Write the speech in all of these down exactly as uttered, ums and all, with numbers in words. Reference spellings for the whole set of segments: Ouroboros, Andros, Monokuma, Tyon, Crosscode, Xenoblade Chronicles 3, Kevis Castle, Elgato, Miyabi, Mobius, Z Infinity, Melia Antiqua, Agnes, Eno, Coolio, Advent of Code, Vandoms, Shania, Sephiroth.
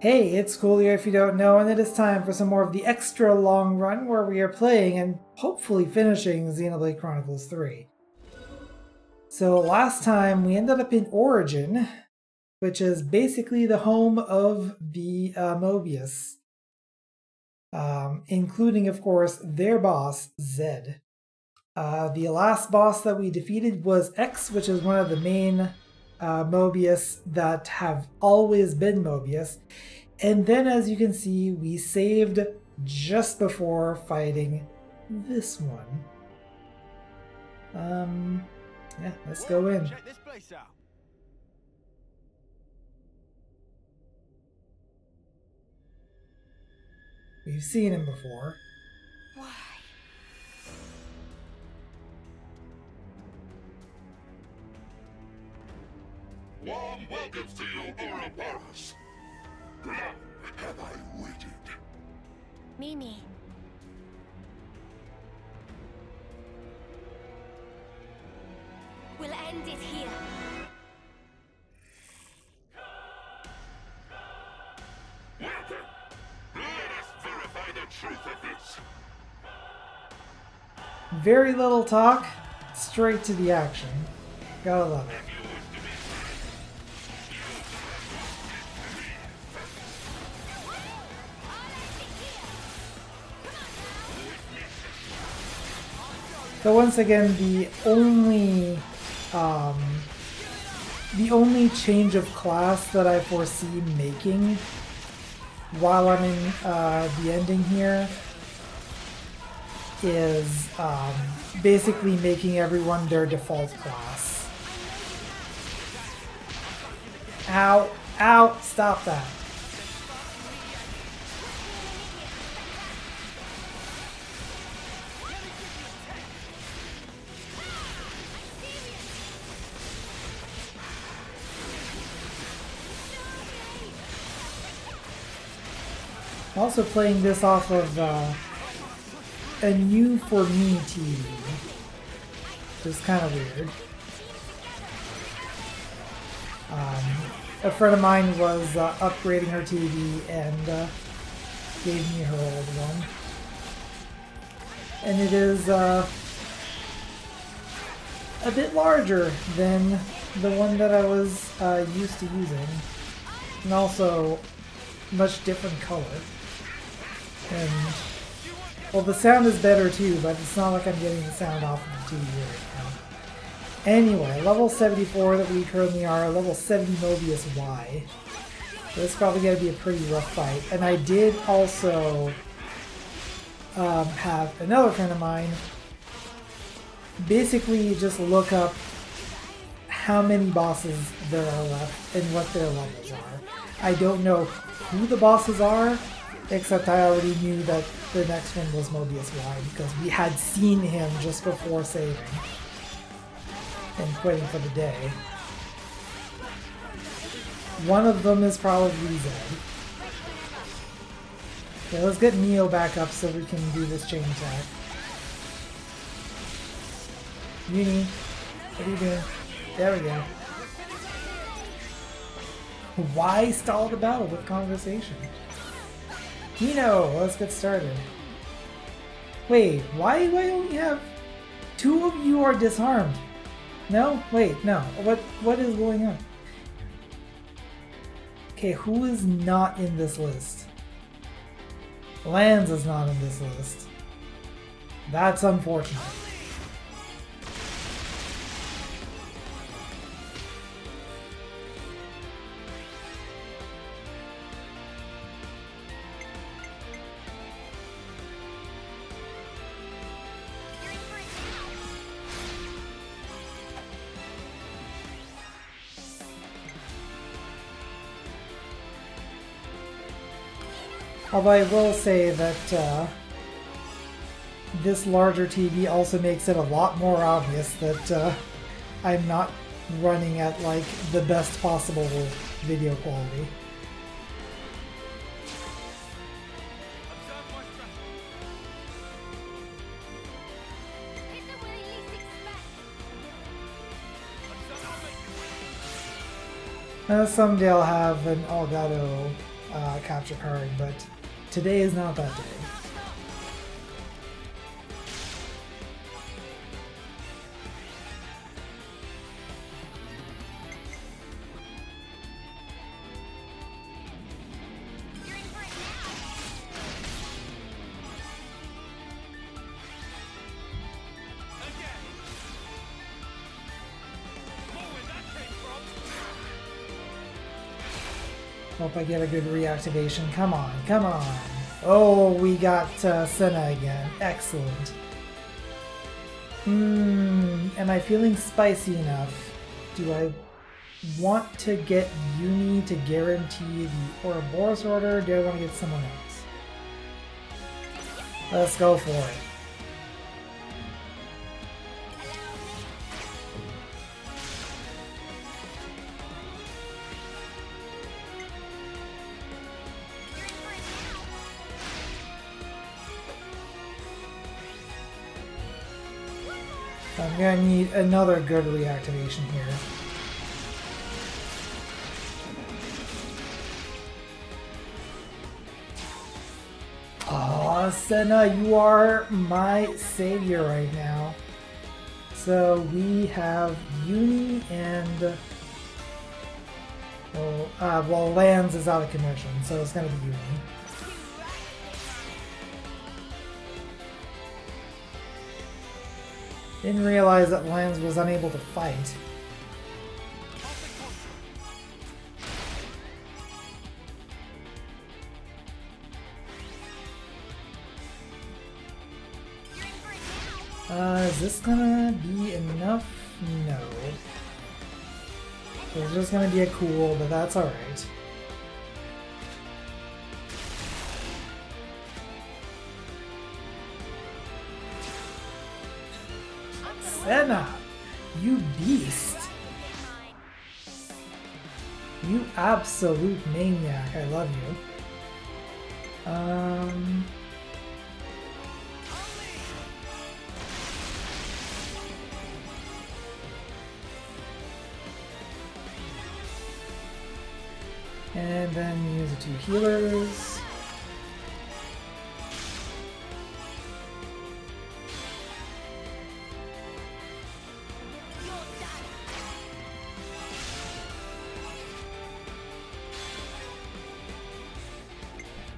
Hey, it's Coolio if you don't know, and it is time for some more of the extra long run where we are playing and hopefully finishing Xenoblade Chronicles three. So last time we ended up in Origin, which is basically the home of the uh, Mobius, um, including, of course, their boss, Z. Uh, the last boss that we defeated was X, which is one of the main uh, Mobius that have always been Mobius. And then, as you can see, we saved just before fighting this one. Um, yeah, let's go in. Check this place out. We've seen him before. Why? Warm welcome to you, Ouroboros. How have I waited? Mimi. We'll end it here. Welcome. Let us verify the truth of this. Very little talk, straight to the action. Gotta love it. So once again, the only um, the only change of class that I foresee making while I'm in uh, the ending here is um, basically making everyone their default class. Ow! Ow! Stop that! Also playing this off of uh, a new for me T V, which is kind of weird. Um, a friend of mine was uh, upgrading her T V and uh, gave me her old one, and it is uh, a bit larger than the one that I was uh, used to using, and also much different color. And, well, the sound is better too, but it's not like I'm getting the sound off of the T V right now. Anyway, level seventy-four that we currently are, level seventy Mobius Y. So it's probably going to be a pretty rough fight. And I did also um, have another friend of mine basically just look up how many bosses there are left and what their levels are. I don't know who the bosses are, except I already knew that the next one was Mobius Y because we had seen him just before saving and quitting for the day. One of them is probably Zed. Okay, let's get Neo back up so we can do this change attack. Uni, what are you doing? There we go. Why stall the battle with conversation? Hino, let's get started. Wait, why do I only have two of you are disarmed? No? Wait, no. What what is going on? Okay, who is not in this list? Lanz is not in this list. That's unfortunate. Although I will say that uh, this larger T V also makes it a lot more obvious that uh, I'm not running at like the best possible video quality. Uh, someday I'll have an Elgato uh, capture card, but today is not that day. Hope I get a good reactivation. Come on, come on. Oh, we got uh, Senna again. Excellent. Hmm, am I feeling spicy enough? Do I want to get Uni to guarantee the Ouroboros order, or do I want to get someone else? Let's go for it. I'm gonna need another good reactivation here. Aw, Senna, you are my savior right now. So we have Uni and... Well, uh, well Lands is out of commission, so it's gonna be Uni. Didn't realize that Lands was unable to fight. Uh, is this gonna be enough? No. It's just gonna be a cool, but that's alright. Senna, you beast! You absolute maniac, I love you. Um... And then use the two healers.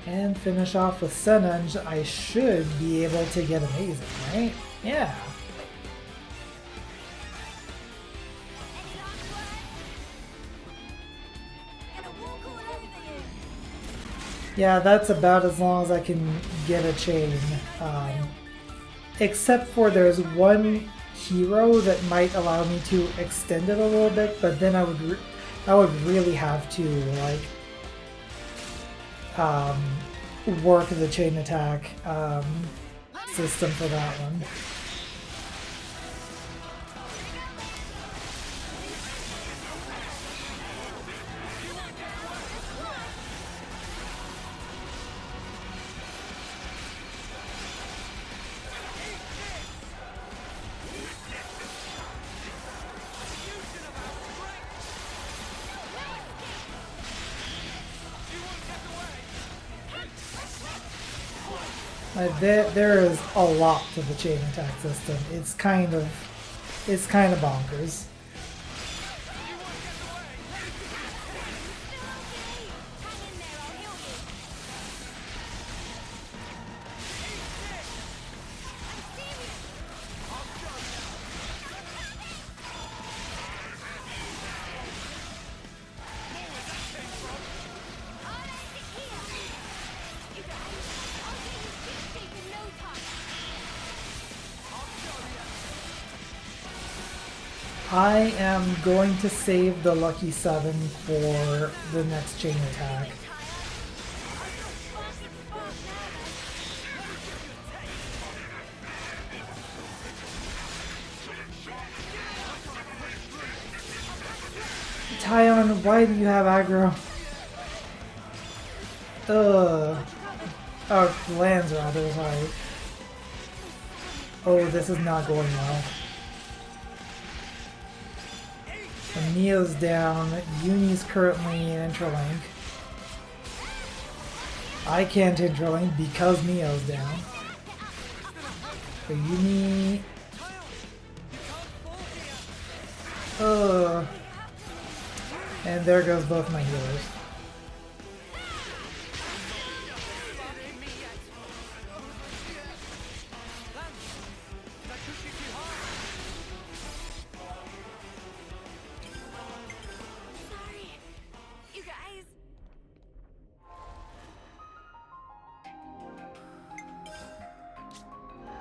And finish off with Senna. I should be able to get amazing, right? Yeah. Yeah, that's about as long as I can get a chain. Um, except for there's one hero that might allow me to extend it a little bit, but then I would, re I would really have to like. Um, work the chain attack um, system for that one. There, there is a lot to the chain attack system. It's kind of, it's kind of bonkers. I am going to save the Lucky Seven for the next chain attack. Tyon, why do you have aggro? Ugh. Oh, Lands rather, sorry. Oh, this is not going well. Neo's down, Uni's currently in Interlink. I can't hit drilling because Neo's down. So you need... Oh. And there goes both my healers.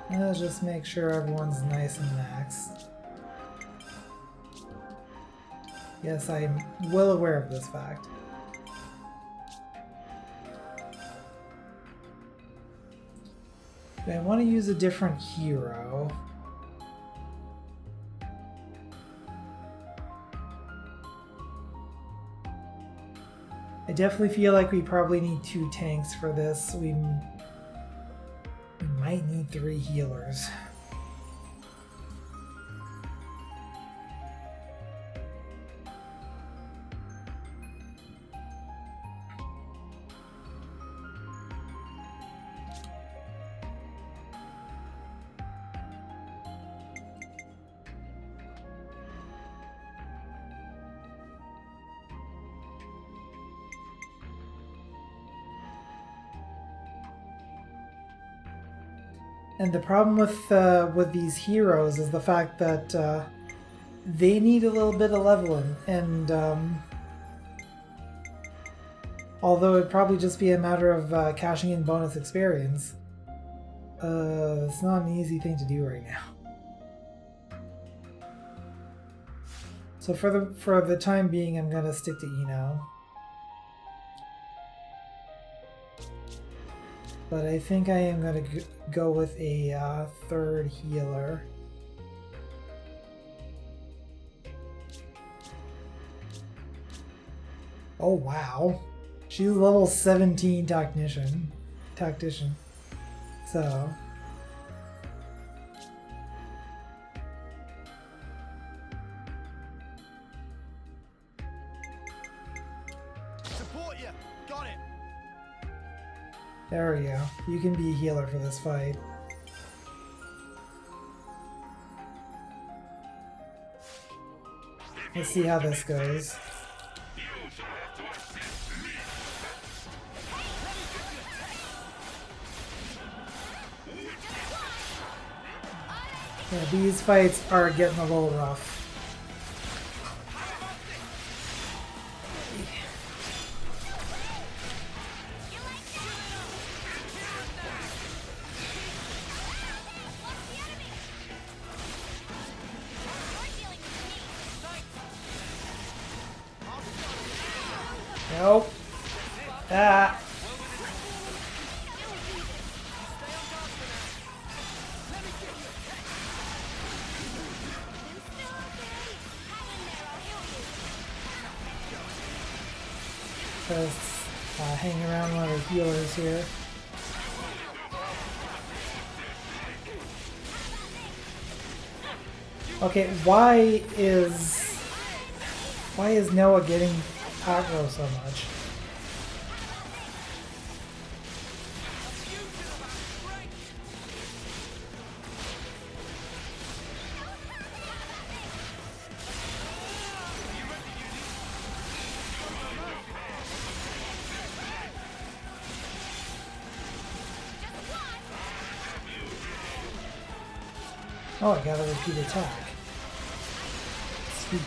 Let's just make sure everyone's nice and maxed. Yes, I'm well aware of this fact. I want to use a different hero. I definitely feel like we probably need two tanks for this. We I need three healers. And the problem with uh, with these heroes is the fact that uh, they need a little bit of leveling, and um, although it'd probably just be a matter of uh, cashing in bonus experience, uh, it's not an easy thing to do right now. So for the for the time being, I'm gonna stick to Eno. But I think I am going to go with a uh, third healer. Oh wow, she's level seventeen tactician, tactician. So support you, got it. There we go. You can be a healer for this fight. Let's see how this goes. Yeah, these fights are getting a little rough. Nope. Ah. Let's uh, hang around one of our healers here. Okay, why is why is Noah getting aggro so much? Oh, I got a repeat attack. Sweet.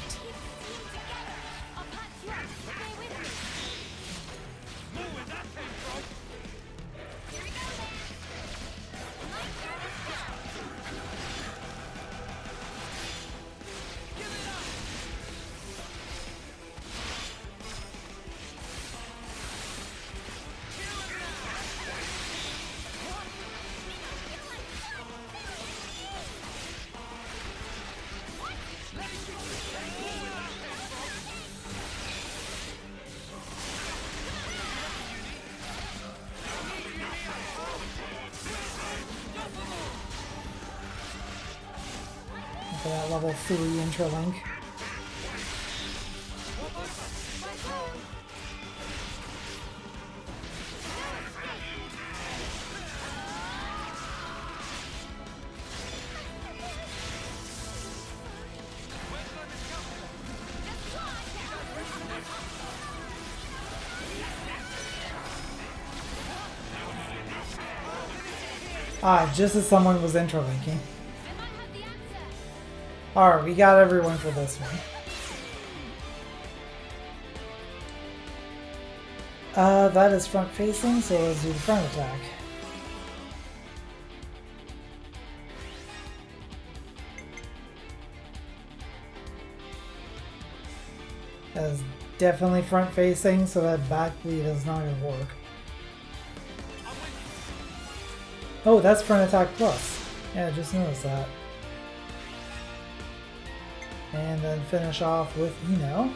That level three interlink. Ah, just as someone was interlinking. Alright, we got everyone for this one. Uh, that is front facing, so let's do the front attack. That is definitely front facing, so that back lead is not going to work. Oh, that's front attack plus. Yeah, just noticed that. And then finish off with Eno.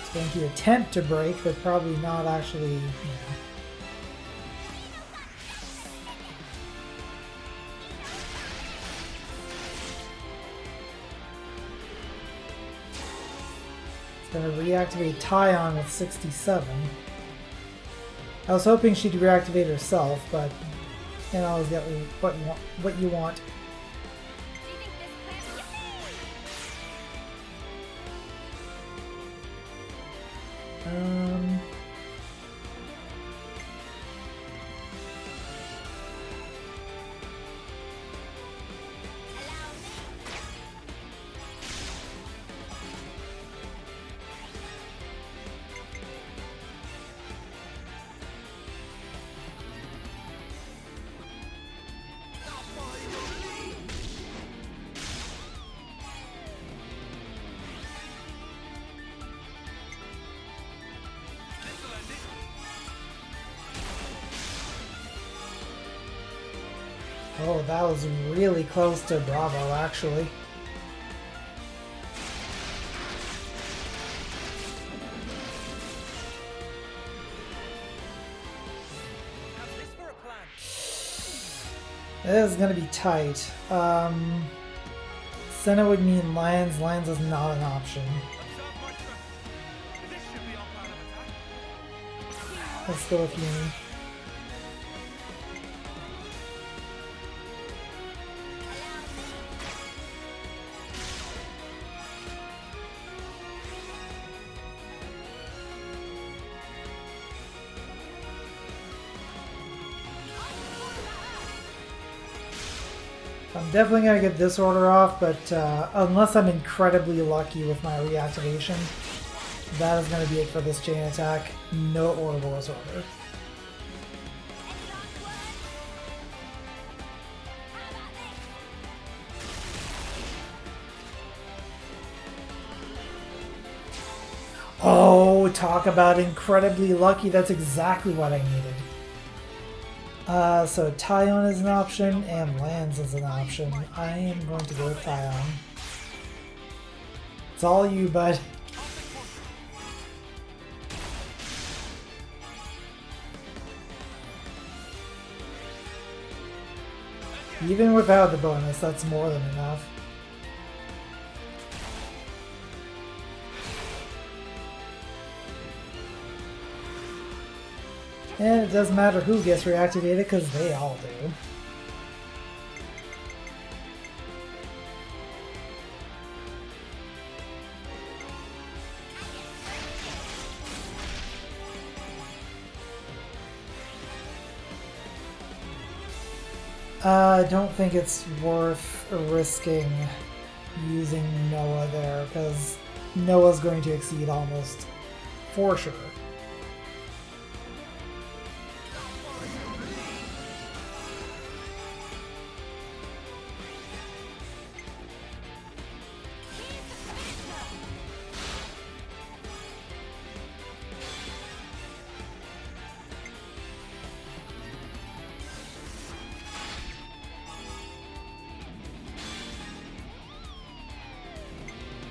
It's going to attempt to break, but probably not actually, you know. It's going to reactivate Tyon with sixty-seven. I was hoping she'd reactivate herself, but you know, always get what you want. What you want. Um. Oh, that was really close to Bravo, actually. This is gonna be tight. Um, Senna would mean Lions. Lions is not an option. Let's go with Yumi. I'm definitely going to get this order off, but uh, unless I'm incredibly lucky with my reactivation, that is going to be it for this chain attack. No Ouroboros order. Oh, talk about incredibly lucky. That's exactly what I needed. Uh, so Tyon is an option, and Lands is an option. I am going to go with Tyon. It's all you, bud. Even without the bonus, that's more than enough. And it doesn't matter who gets reactivated, because they all do. Uh, I don't think it's worth risking using Noah there, because Noah's going to exceed almost for sure.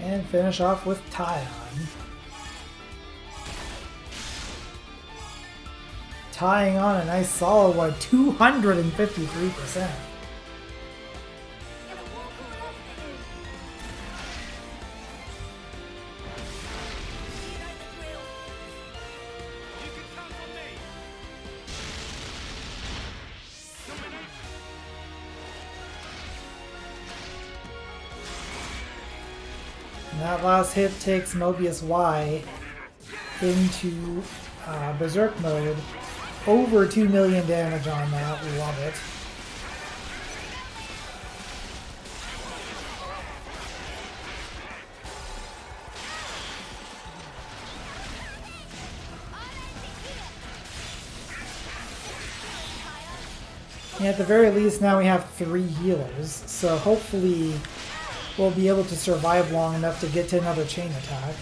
And finish off with Tyon. Tying on a nice solid one, two hundred fifty-three percent. That last hit takes Mobius Y into uh, Berserk mode, over two million damage on that. We love it. And at the very least, now we have three healers, so hopefully we'll be able to survive long enough to get to another chain attack.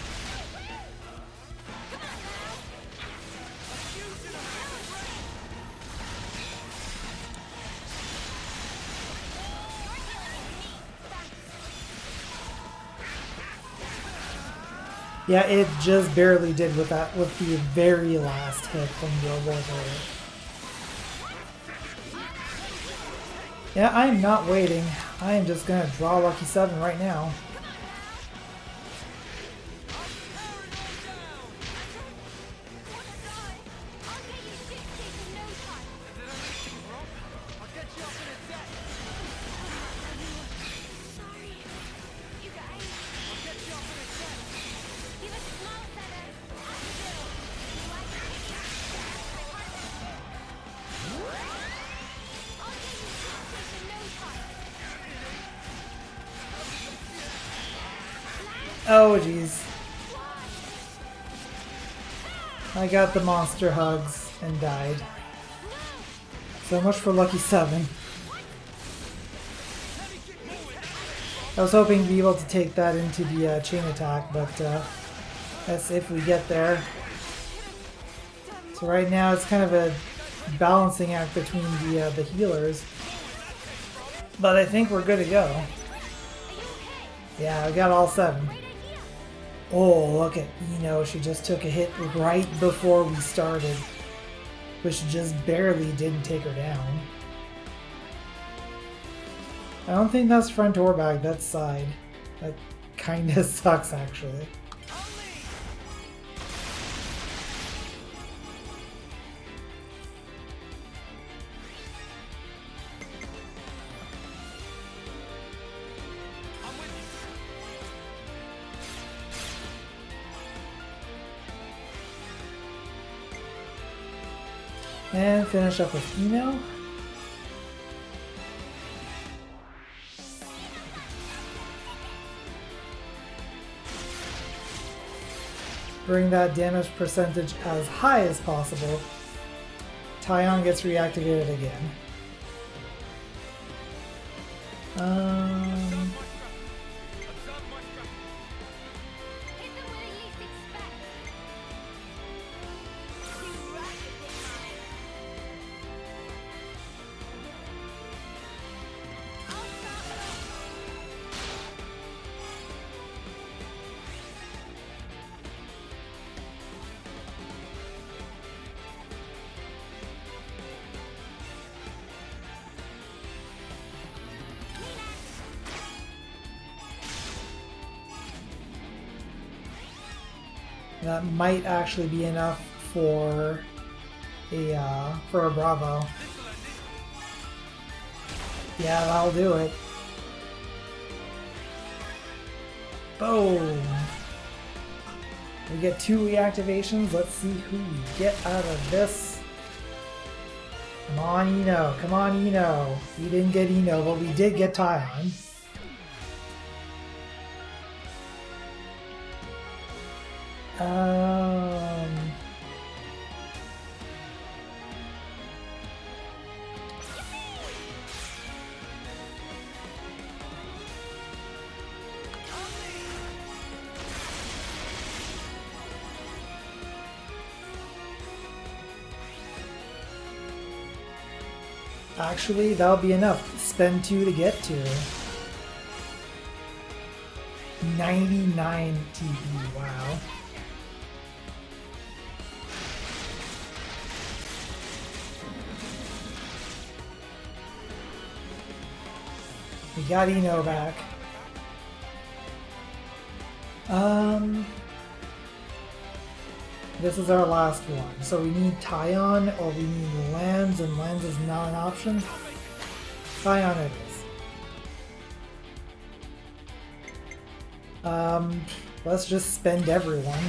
Yeah, it just barely did with that, with the very last hit from the Ouroboros. Yeah, I am not waiting. I am just gonna draw Lucky seven right now. Oh, jeez. I got the monster hugs and died. So much for Lucky seven. I was hoping to be able to take that into the uh, chain attack, but uh, that's if we get there. So right now it's kind of a balancing act between the, uh, the healers. But I think we're good to go. Yeah, I got all seven. Oh, look at, you know, she just took a hit right before we started, which just barely didn't take her down. I don't think that's front or back, that's side. That kinda sucks, actually. And finish up with email. Bring that damage percentage as high as possible. Tyon gets reactivated again. Um, That might actually be enough for a uh, for a Bravo. Yeah, that'll do it. Boom! We get two reactivations. Let's see who we get out of this. Come on, Eno. Come on, Eno. We didn't get Eno, but we did get Tyon. Um, actually, that'll be enough. Spend two to get to ninety-nine T P. Wow. We got Eno back. Um, this is our last one. So we need Tyon or we need Lands, and Lands is not an option. Tyon it is. Um, let's just spend everyone.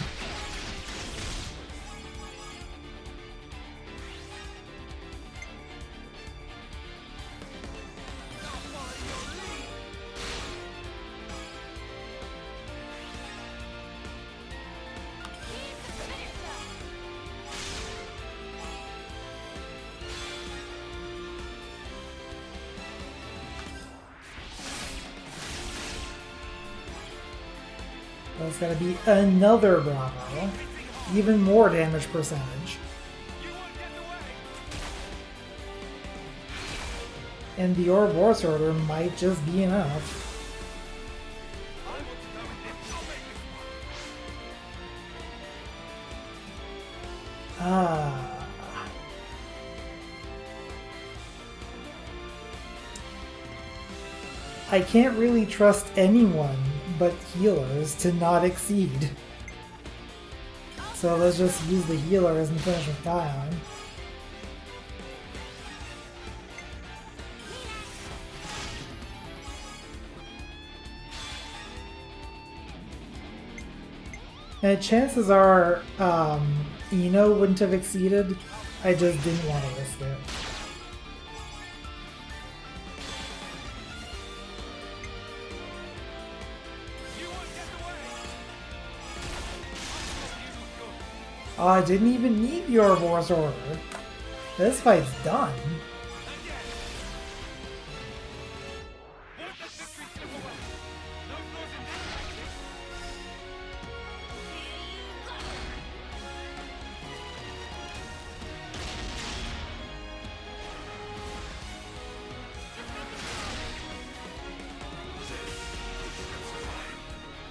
That's gotta be another Bravo. Even more damage percentage. And the Ouroboros order might just be enough. Ah. I can't really trust anyone but healers to not exceed. So let's just use the healers and finish with Dion. And chances are, um, Eno wouldn't have exceeded. I just didn't want to risk it. Oh, I didn't even need your Ouroboros order. This fight's done.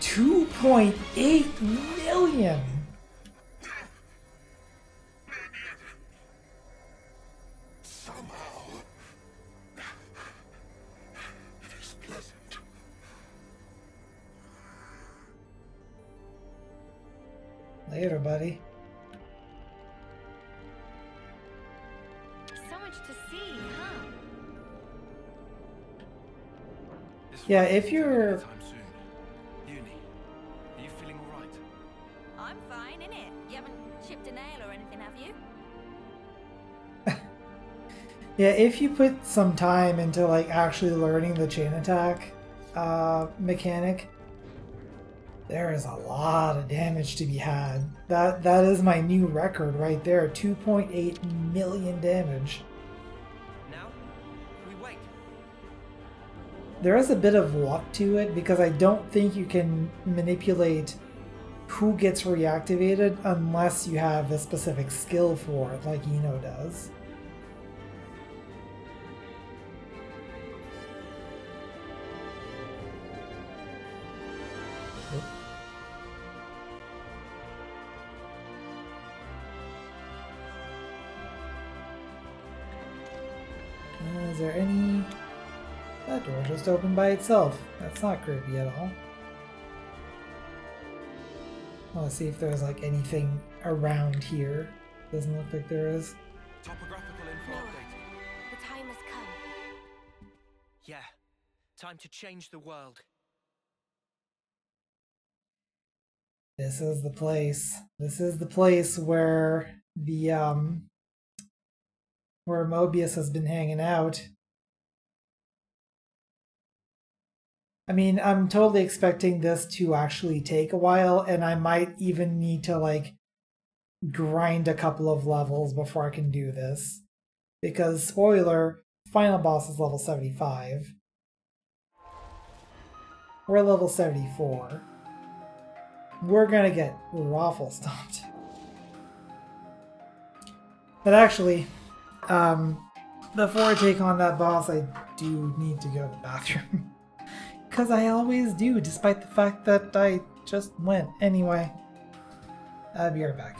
two point eight million! Somehow, it is pleasant. Later, buddy. So much to see, huh? Yeah, if you're... Yeah, if you put some time into like actually learning the chain attack uh, mechanic, there is a lot of damage to be had. That that is my new record right there: two point eight million damage. Now we wait. There is a bit of luck to it because I don't think you can manipulate who gets reactivated unless you have a specific skill for it, like Eno does. Is there any... That door just opened by itself. That's not creepy at all. Let's see if there's like anything around here. Doesn't look like there is. Topographical info updated. The time has come. Yeah. Time to change the world. This is the place. This is the place where the um where Mobius has been hanging out. I mean, I'm totally expecting this to actually take a while, and I might even need to, like, grind a couple of levels before I can do this. Because, spoiler, final boss is level seventy-five. We're level seventy-four. We're gonna get raffle stomped. But actually, um, before I take on that boss, I do need to go to the bathroom. Because I always do, despite the fact that I just went. Anyway, I'll be right back.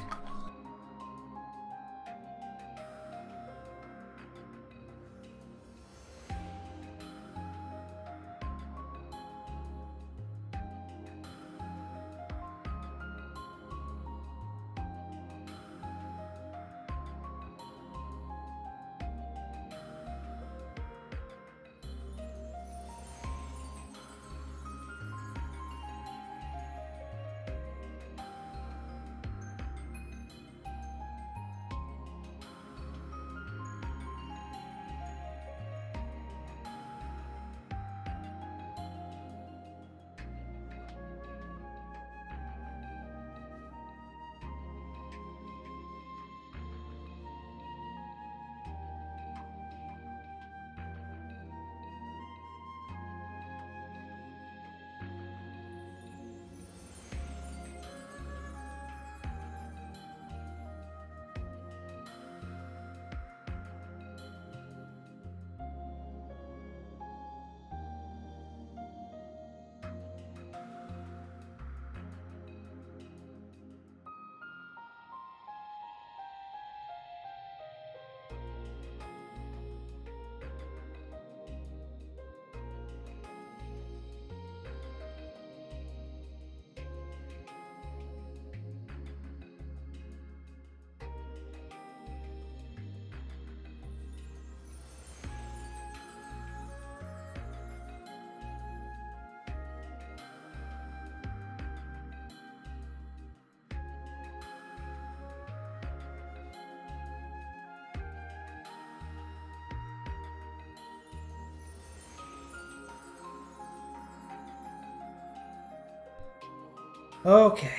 Okay.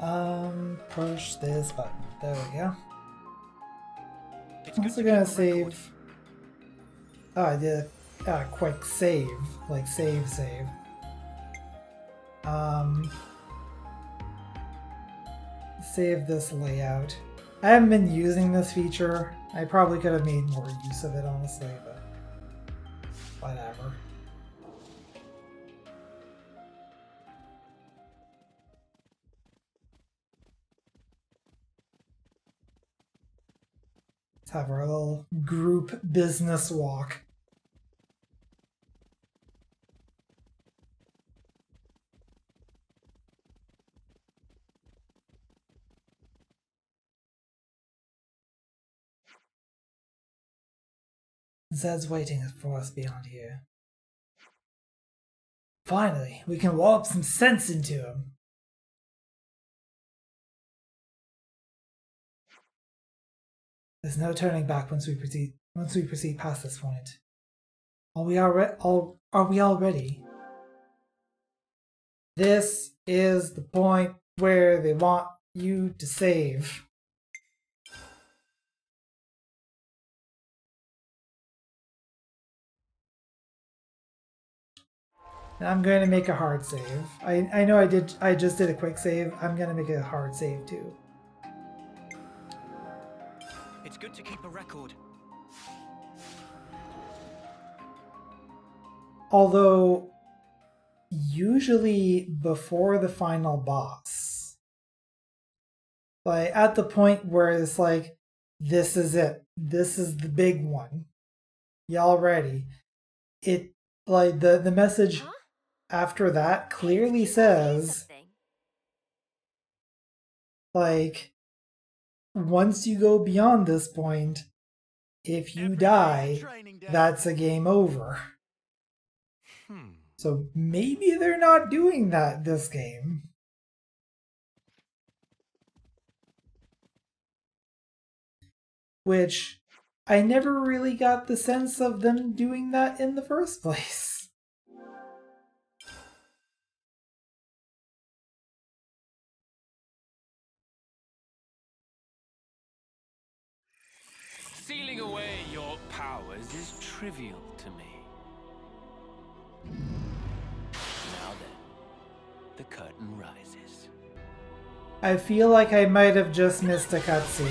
Um, push this button. There we go. I'm also gonna save. Oh, I did a uh, quick save. Like, save, save. Um... Save this layout. I haven't been using this feature. I probably could have made more use of it, honestly, but... whatever. Let's have our little group business walk. Zed's waiting for us beyond here. Finally, we can wallop some sense into him. There's no turning back once we proceed. Once we proceed past this point, are we already? All are we all ready? This is the point where they want you to save. I'm going to make a hard save. I, I know I did. I just did a quick save. I'm going to make a hard save too. It's good to keep a record. Although, usually before the final boss, like at the point where it's like, this is it. This is the big one. Y'all ready? It like the the message. Huh? After that clearly says, like, once you go beyond this point, if you die, that's a game over. Hmm. So maybe they're not doing that this game. Which, I never really got the sense of them doing that in the first place. Stealing away your powers is trivial to me. Now then, the curtain rises. I feel like I might have just missed a cutscene.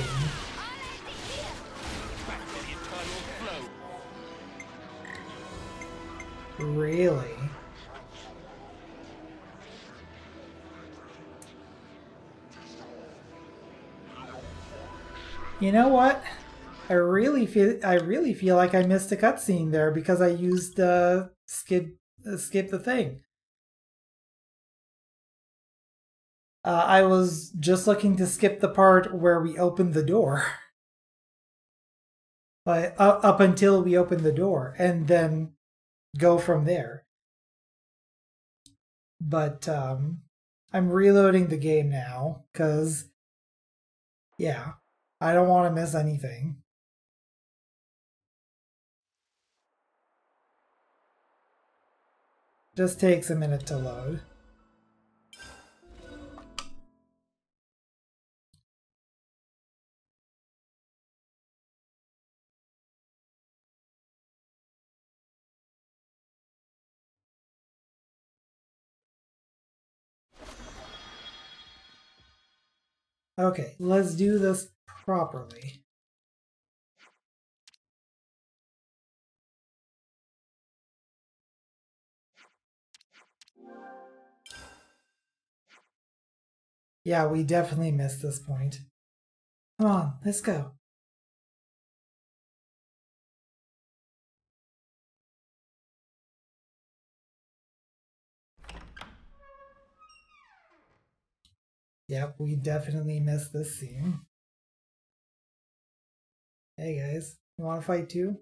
Back to the eternal flow. Really? You know what? I really feel I really feel like I missed a cutscene there because I used uh, skip uh, skip the thing. Uh, I was just looking to skip the part where we opened the door, but uh, up until we opened the door, and then go from there. But um, I'm reloading the game now because, yeah, I don't want to miss anything. Just takes a minute to load. Okay, let's do this properly. Yeah, we definitely missed this point. Come on, let's go. Yep, we definitely missed this scene. Hey guys, you want to fight too?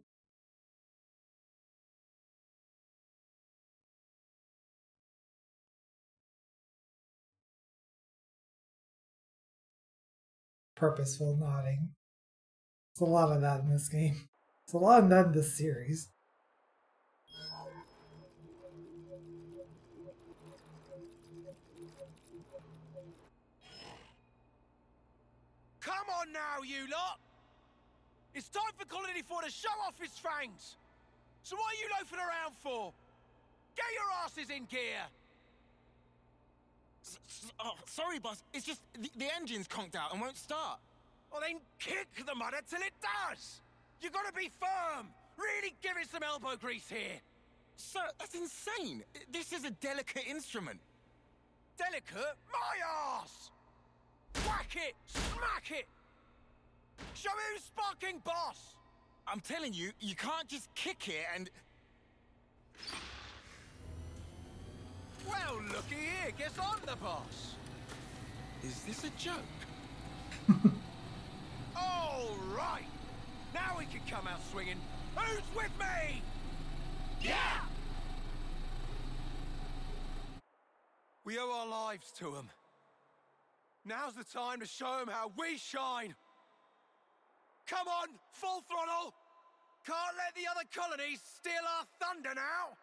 Purposeful nodding. There's a lot of that in this game. There's a lot of that in this series. Come on now, you lot! It's time for Colony four to show off his fangs! So what are you loafing around for? Get your asses in gear! S oh, sorry, boss. It's just the, the engine's conked out and won't start. Well, then kick the mudder till it does! You gotta be firm! Really give it some elbow grease here! Sir, that's insane! This is a delicate instrument. Delicate? My ass! Whack it! Smack it! Show me who's sparking boss! I'm telling you, you can't just kick it and... Well, looky here. Guess I'm the boss. Is this a joke? All right. Now we can come out swinging. Who's with me? Yeah! We owe our lives to them. Now's the time to show them how we shine. Come on, full throttle. Can't let the other colonies steal our thunder now.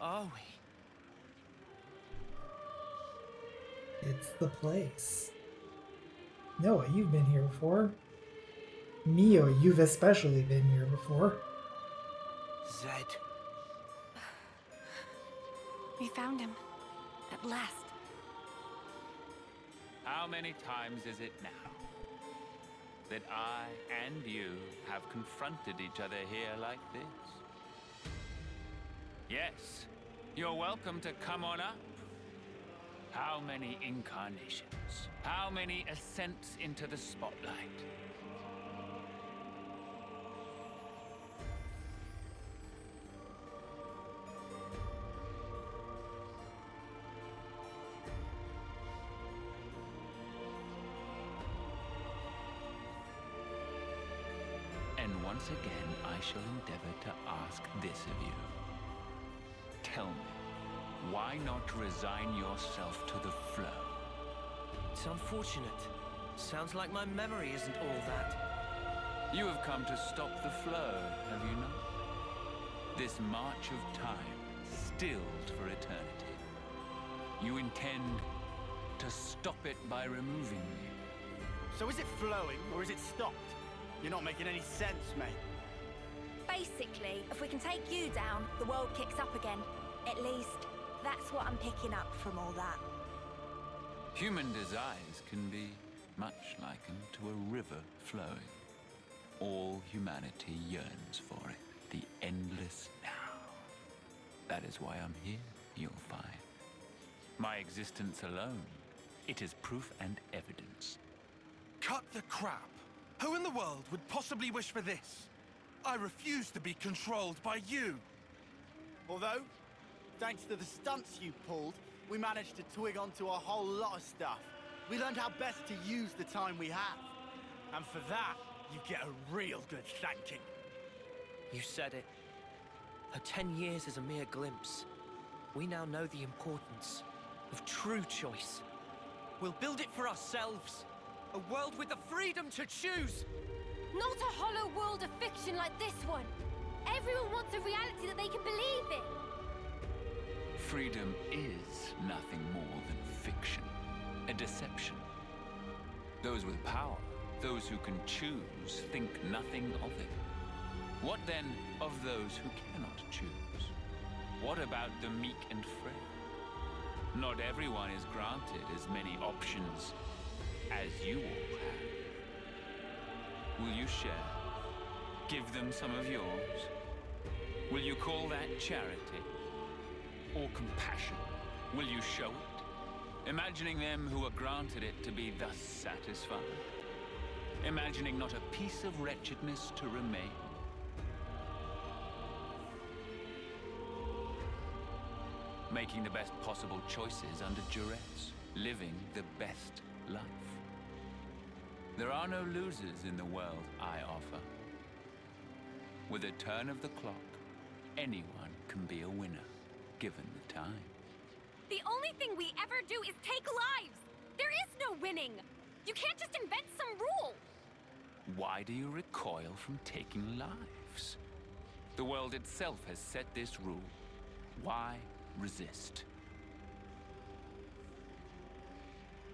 Are we? It's the place. Noah, you've been here before. Mio, you've especially been here before. Zed. We found him. At last. How many times is it now that I and you have confronted each other here like this? Yes. You're welcome to come on up. How many incarnations? How many ascents into the spotlight? And once again, I shall endeavor to ask this of you. Tell me, why not resign yourself to the flow? It's unfortunate. Sounds like my memory isn't all that. You have come to stop the flow, have you not? This march of time, stilled for eternity. You intend to stop it by removing me. So is it flowing or is it stopped? You're not making any sense, mate. Basically, if we can take you down, the world kicks up again. At least, that's what I'm picking up from all that. Human desires can be much likened to a river flowing. All humanity yearns for it, the endless now. That is why I'm here, you'll find. My existence alone, it is proof and evidence. Cut the crap! Who in the world would possibly wish for this? I refuse to be controlled by you! Although, thanks to the stunts you pulled, we managed to twig onto a whole lot of stuff. We learned how best to use the time we have. And for that, you get a real good thanking. You said it. Though ten years is a mere glimpse, we now know the importance of true choice. We'll build it for ourselves. A world with the freedom to choose. Not a hollow world of fiction like this one. Everyone wants a reality that they can believe in. Freedom is nothing more than fiction, a deception. Those with power, those who can choose, think nothing of it. What then of those who cannot choose? What about the meek and frail? Not everyone is granted as many options as you all have. Will you share? Give them some of yours? Will you call that charity? Or compassion? Will you show it? Imagining them who are granted it to be thus satisfied? Imagining not a piece of wretchedness to remain? Making the best possible choices under duress, living the best life. There are no losers in the world I offer. With a turn of the clock, anyone can be a winner. Given the time. The only thing we ever do is take lives! There is no winner! happening? You can't just invent some rule! Why do you recoil from taking lives? The world itself has set this rule. Why resist?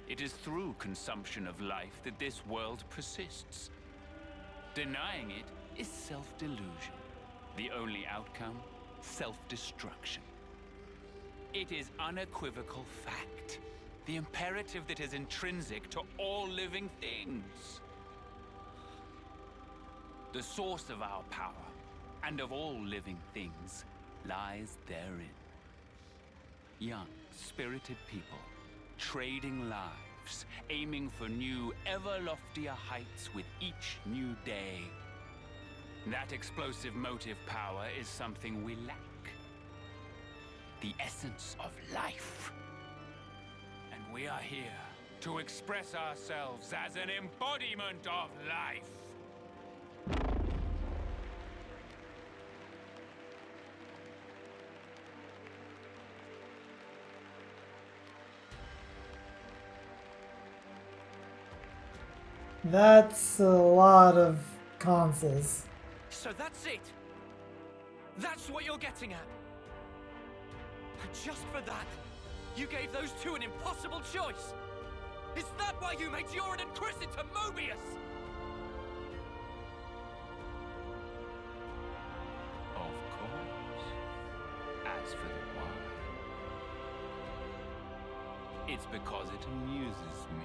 It is through consumption of life that this world persists. Denying it is self-delusion. The only outcome, self-destruction. It is unequivocal fact. The imperative that is intrinsic to all living things. The source of our power, and of all living things, lies therein. Young, spirited people, trading lives, aiming for new, ever loftier heights with each new day. That explosive motive power is something we lack. The essence of life. And we are here to express ourselves as an embodiment of life. That's a lot of consoles. So that's it. That's what you're getting at. And just for that, you gave those two an impossible choice. Is that why you made Yorin and Chris into Mobius? Of course. As for the why, it's because it amuses me.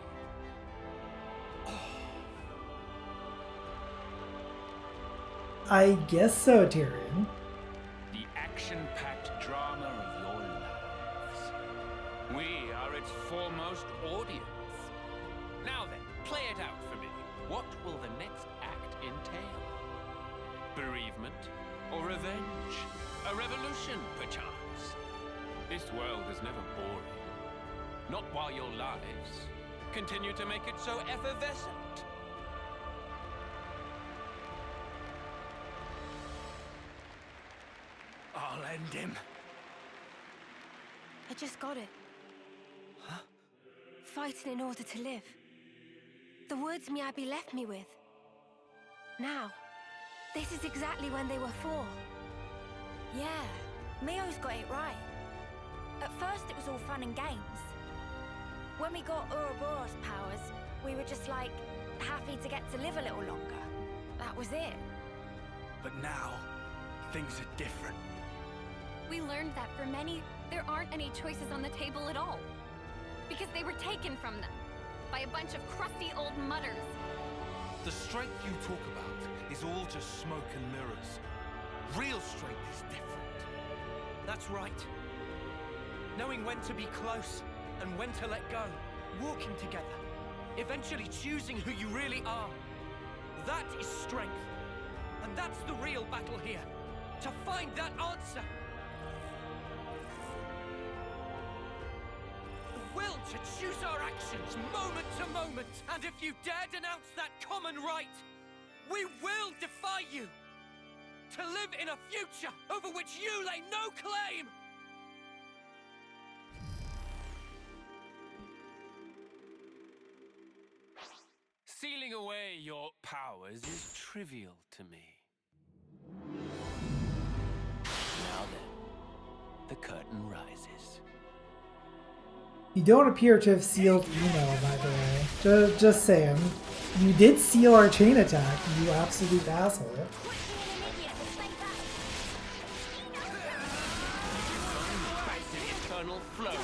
I guess so, Tyrion. The action-packed drama of your lives. We are its foremost audience. Now then, play it out for me. What will the next act entail? Bereavement or revenge? A revolution, perchance? This world is never boring. Not while your lives continue to make it so effervescent. I'll end him. I just got it. Huh? Fighting in order to live. The words Miyabi left me with. Now, this is exactly when they were for. Yeah, Mio's got it right. At first it was all fun and games. When we got Ouroboros powers, we were just like, happy to get to live a little longer. That was it. But now, things are different. We learned that for many, there aren't any choices on the table at all. Because they were taken from them by a bunch of crusty old mutters. The strength you talk about is all just smoke and mirrors. Real strength is different. That's right. Knowing when to be close and when to let go. Walking together. Eventually choosing who you really are. That is strength. And that's the real battle here. To find that answer. Will to choose our actions moment to moment, and if you dare denounce that common right, we will defy you to live in a future over which you lay no claim. Sealing away your powers is trivial to me. Now then, the curtain rises. You don't appear to have sealed Eno, by the way. Just, just saying. You did seal our chain attack, you absolute asshole. Eternal flow,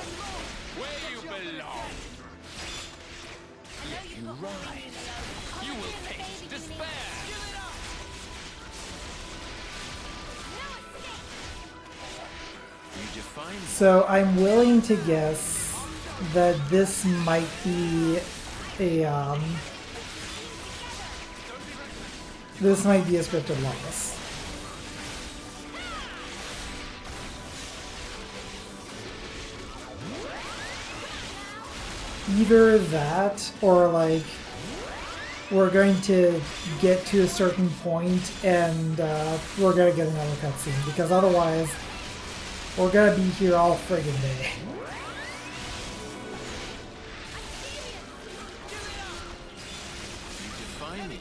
where you belong. Let you rise. You will taste despair. So I'm willing to guess that this might be a um, this might be a scripted loss. Either that, or like we're going to get to a certain point and uh, we're gonna get another cutscene, because otherwise we're gonna be here all friggin' day. behind me.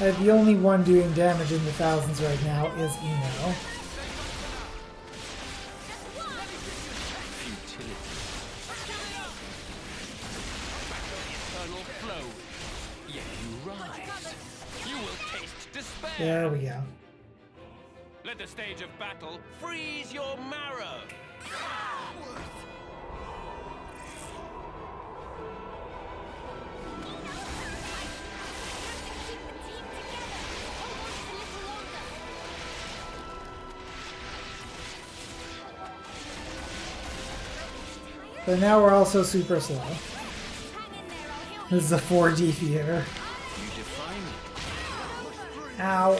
Uh, the only one doing damage in the thousands right now is Eno. There we go. Let the stage of battle freeze your marrow. But now we're also super slow. This is a four D theater. Ow.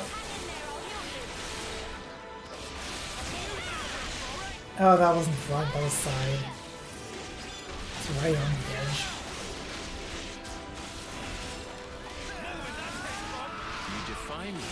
Oh, that wasn't front, that was side. It's right on the edge. You define me.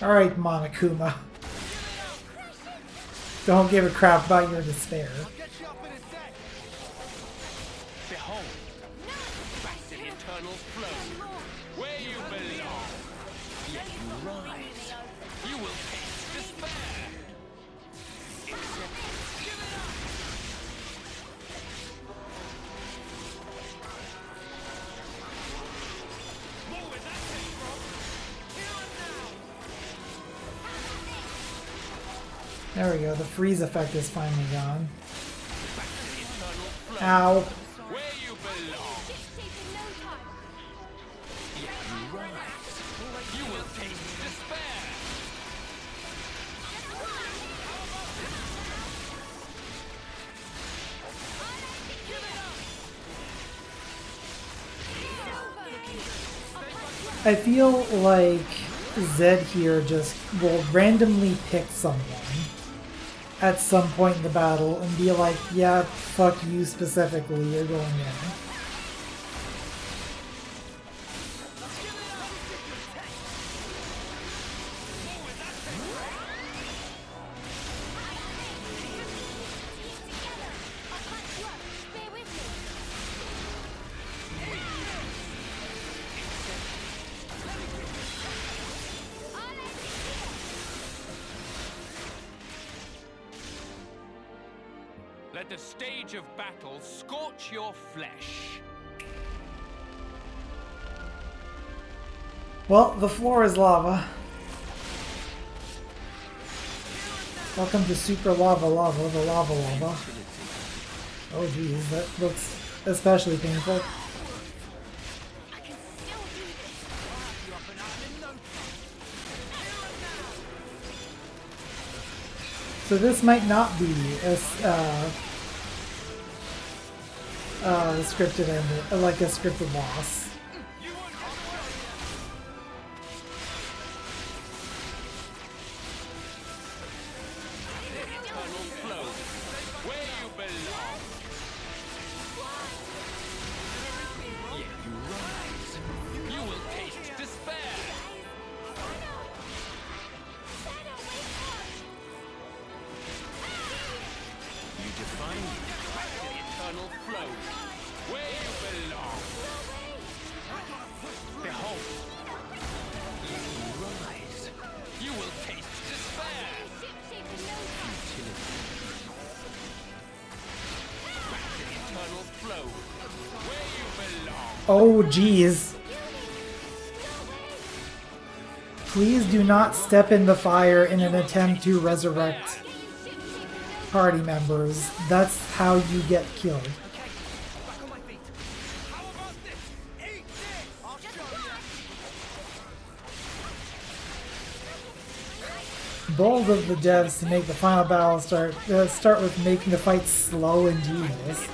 Alright, Monokuma. Don't give a crap about your despair. Behold, that's an eternal flow. Where you belong, yet you rise. You will taste despair. There we go, the freeze effect is finally gone. Ow. I feel like Zed here just will randomly pick someone at some point in the battle and be like, yeah, fuck you specifically, you're going in. Let the stage of battle scorch your flesh. Well, the floor is lava. Welcome to Super Lava Lava, the Lava Lava. Oh geez, that looks especially painful. So this might not be a uh, uh, scripted ending, like a scripted boss. Oh geez. Please do not step in the fire in an attempt to resurrect party members. That's how you get killed. bold of the devs to make the final battle start uh, start with making the fight slow and tedious.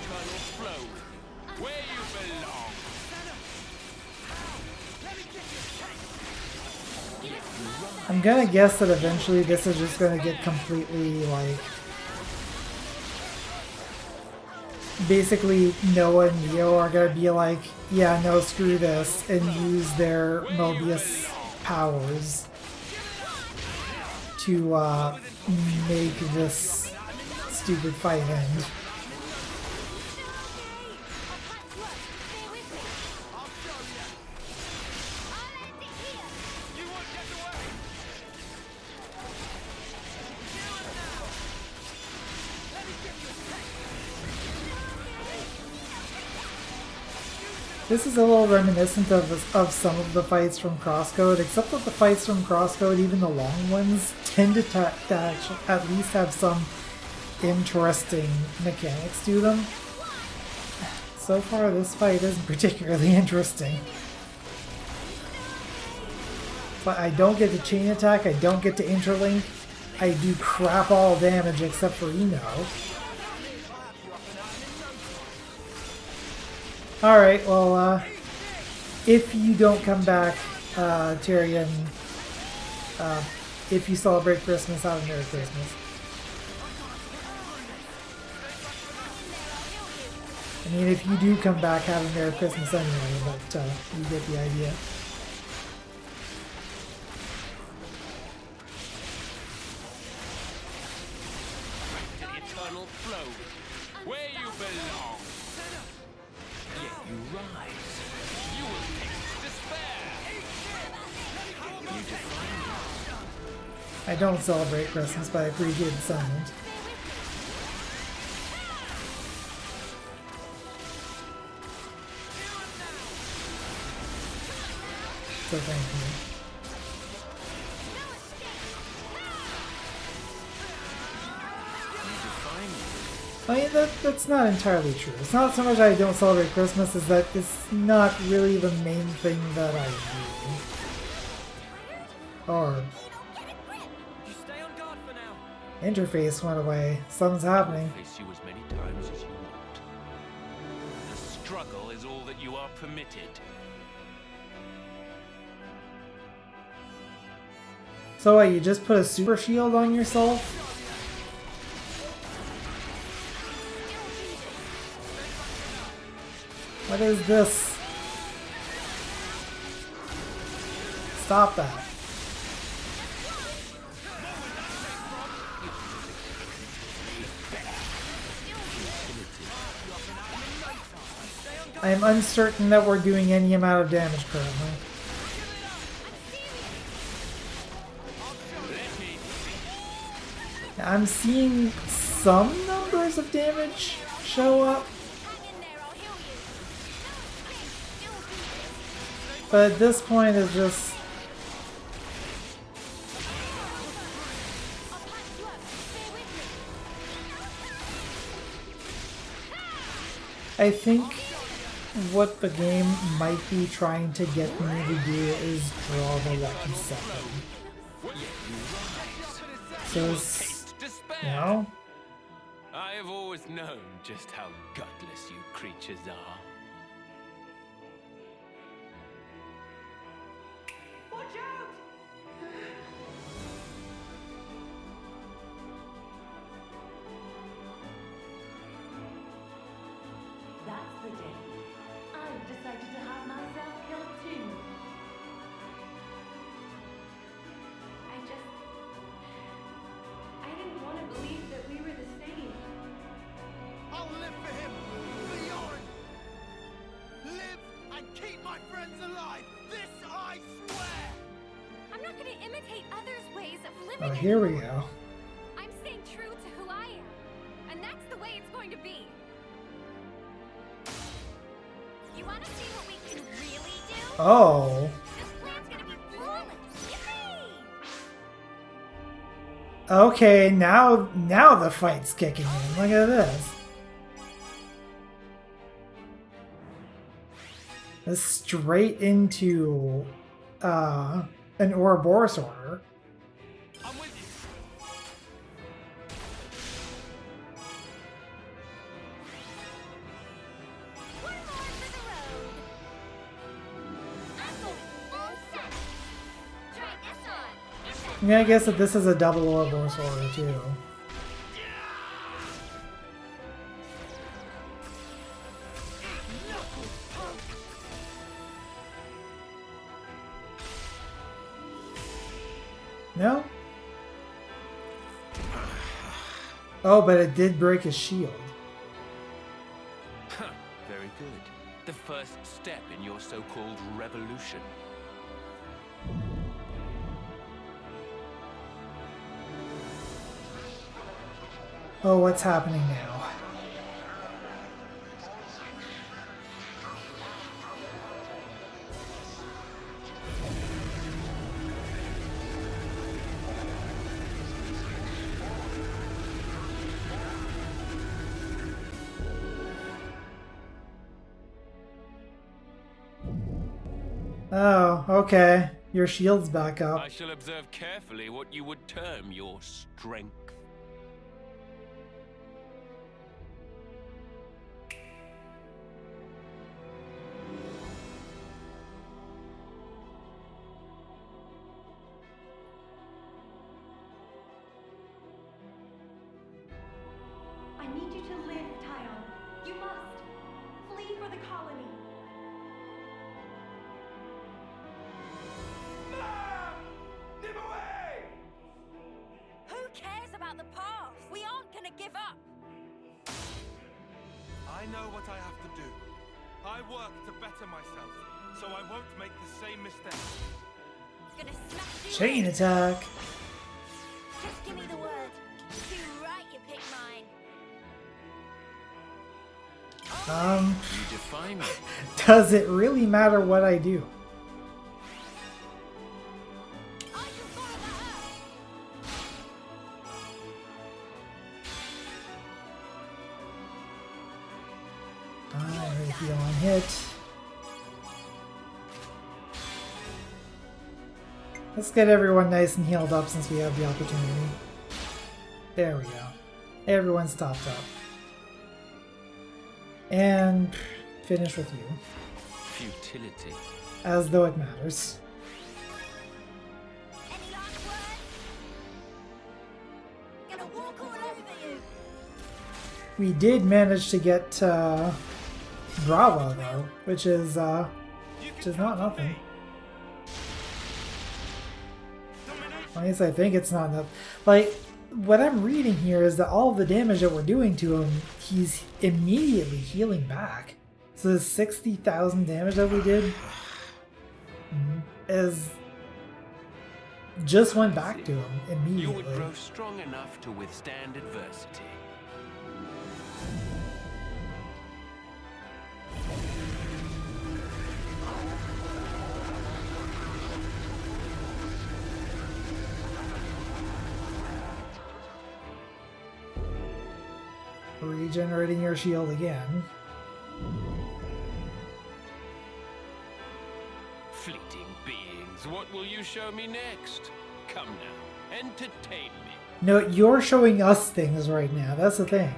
I'm gonna guess that eventually this is just gonna get completely, like, basically Noah and Neo are gonna be like, yeah, no, screw this, and use their Mobius powers to uh, make this stupid fight end. This is a little reminiscent of, of some of the fights from Crosscode, except that the fights from Crosscode, even the long ones, tend to, ta to actually at least have some interesting mechanics to them. So far, this fight isn't particularly interesting. But I don't get to chain attack, I don't get to interlink, I do crap all damage except for Eno. Alright, well, uh, if you don't come back, uh, Tyrion, uh, if you celebrate Christmas, have a Merry Christmas. I mean, if you do come back, have a Merry Christmas anyway, but uh, you get the idea. I don't celebrate Christmas, but I appreciate the sound. So thank you. I mean, that, that's not entirely true. It's not so much I don't celebrate Christmas, is that it's not really the main thing that I do. Or... interface went away. Something's happening. The struggle is all that you are permitted. So what, you just put a super shield on yourself? What is this? Stop that. I am uncertain that we're doing any amount of damage currently. Now, I'm seeing some numbers of damage show up. But at this point, it's just... I think what the game might be trying to get me to do is draw the lucky seven. So, you know? I have always known just how gutless you creatures are. Oh, here we go. I'm staying true to who I am, and that's the way it's going to be. You want to see what we can really do? Oh. This plan's going to be flawless. Yippee! Okay, now now the fight's kicking in. Look at this. This straight into uh, an Ouroboros order. I'm with you. I mean, I guess that this is a double Ouroboros order, too. No? Oh, but it did break his shield. Huh, very good. The first step in your so-called revolution. Oh, what's happening now? Oh, okay. Your shield's back up. I shall observe carefully what you would term your strength. Chain attack. Just give me the word. Too right, you pick mine. Oh, um. You define me. Does it really matter what I do? I can follow that up. I already feel on hit. Let's get everyone nice and healed up since we have the opportunity. There we go. Everyone's topped up. And finish with you. Futility. As though it matters. Any last words? Gonna walk all over you. We did manage to get uh, Bravo though, which is uh, which is not nothing. At least I think it's not enough. Like, what I'm reading here is that all of the damage that we're doing to him, he's immediately healing back. So the sixty thousand damage that we did is just went back to him immediately. You would grow strong enough to withstand adversity. Regenerating your shield again. Fleeting beings, what will you show me next? Come now, entertain me. No, you're showing us things right now. That's the thing.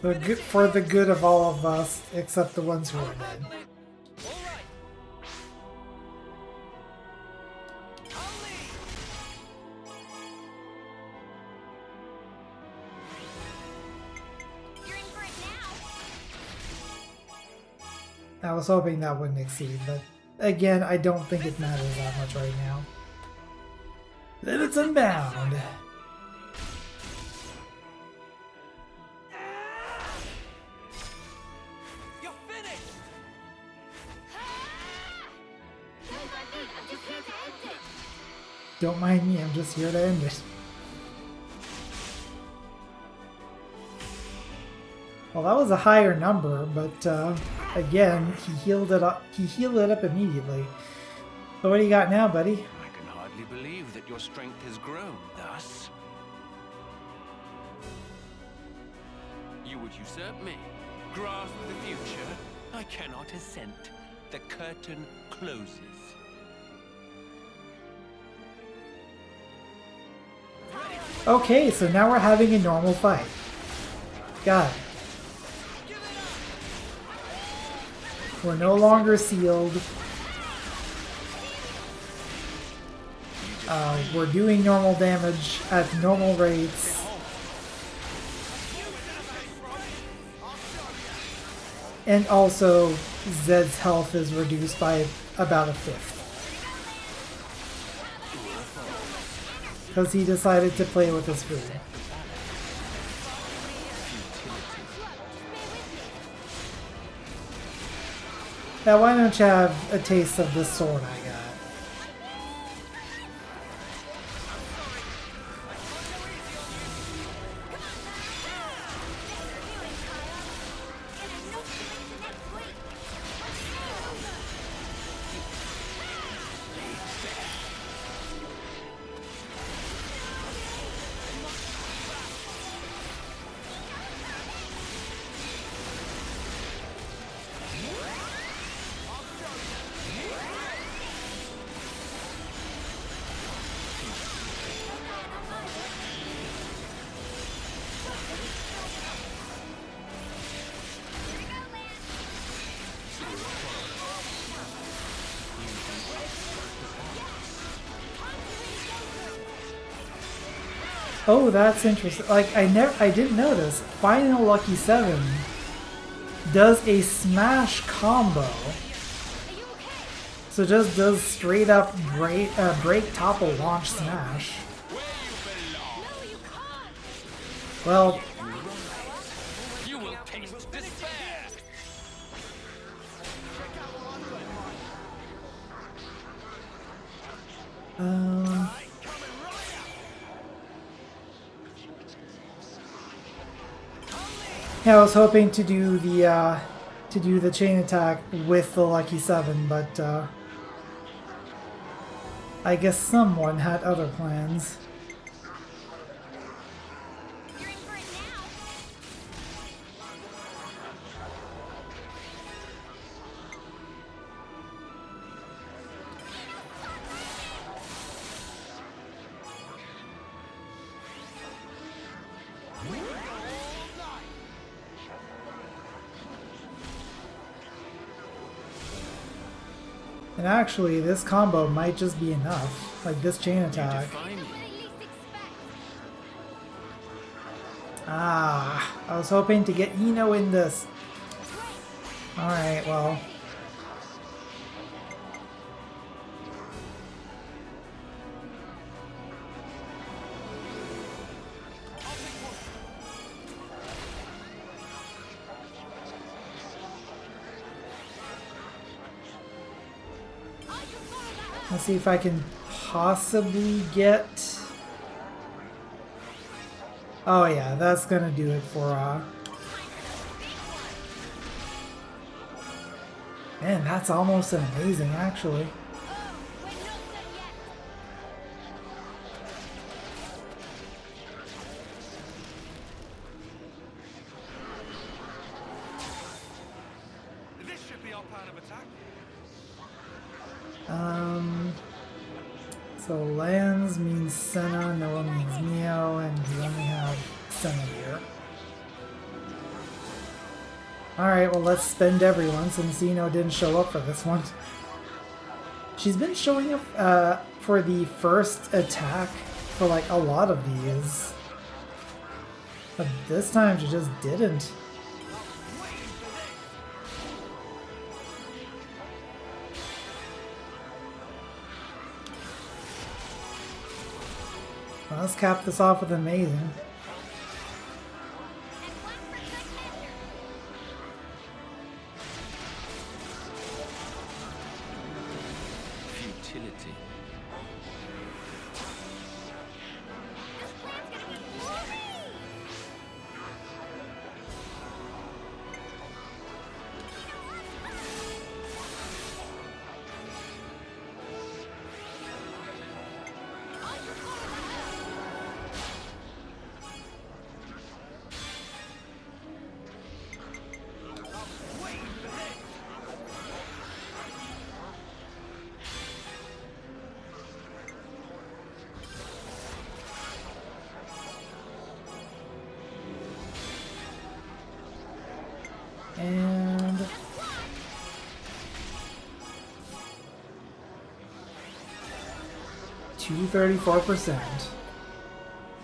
The good, for the good of all of us, except the ones who are dead. I was hoping that wouldn't exceed, but again, I don't think it matters that much right now. Then it's unbound. Don't mind me, I'm just here to end it. Well, that was a higher number, but uh, again, he healed it up. He healed it up immediately. So what do you got now, buddy? I can hardly believe that your strength has grown thus. You would usurp me, grasp the future. I cannot assent. The curtain closes. Okay, so now we're having a normal fight. God. We're no longer sealed. Uh, we're doing normal damage at normal rates. And also, Zed's health is reduced by about a fifth. Because he decided to play with his food. Now, why don't you have a taste of this sword I got? Oh, that's interesting. Like, I never, I didn't notice. Final Lucky Seven does a smash combo. So just does straight up break, uh, break, topple, launch, smash. Well, you will taste despair. Um. Yeah, I was hoping to do the uh, to do the chain attack with the Lucky Seven, but uh, I guess someone had other plans. You're in for it now. And actually, this combo might just be enough. Like this chain attack. Ah, I was hoping to get Eno in this. Alright, well. Let's see if I can possibly get... Oh yeah, that's gonna do it for... Uh... Man, that's almost amazing, actually. Let's spend everyone since Zeno didn't show up for this one. She's been showing up uh, for the first attack for like a lot of these. But this time she just didn't. Well, let's cap this off with amazing. two thirty-four percent.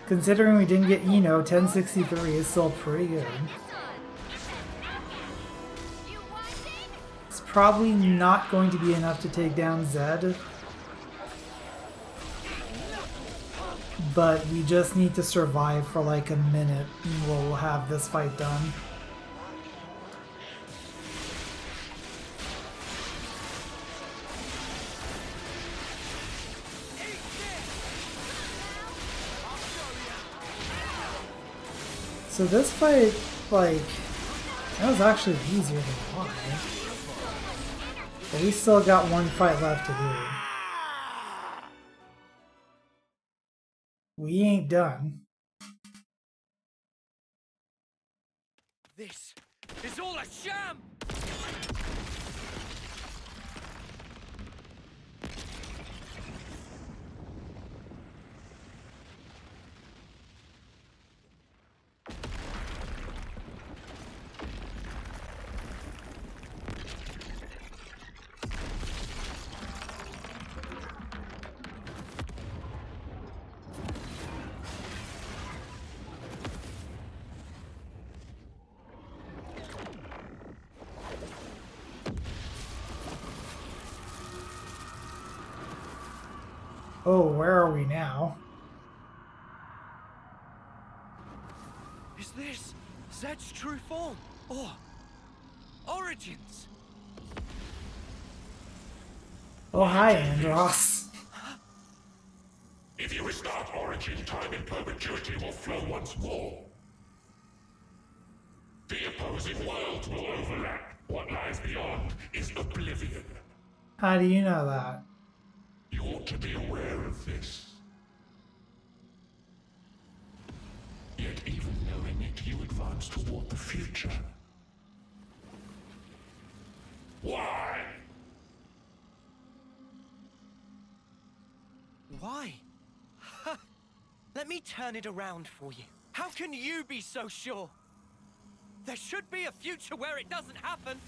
Considering we didn't get Eno, ten sixty-three is still pretty good. It's probably not going to be enough to take down Zed, but we just need to survive for like a minute and we'll have this fight done. So this fight, like, that was actually easier than mine. But we still got one fight left to do. We ain't done. This is all a sham! Oh, where are we now? Is this Zed's true form or origins? Oh, hi, Andros. If you restart origin, time in perpetuity will flow once more. The opposing worlds will overlap. What lies beyond is oblivion. How do you know that? You ought to be aware of this. Yet even knowing it, you advance toward the future. Why? Why? Ha! Let me turn it around for you. How can you be so sure? There should be a future where it doesn't happen.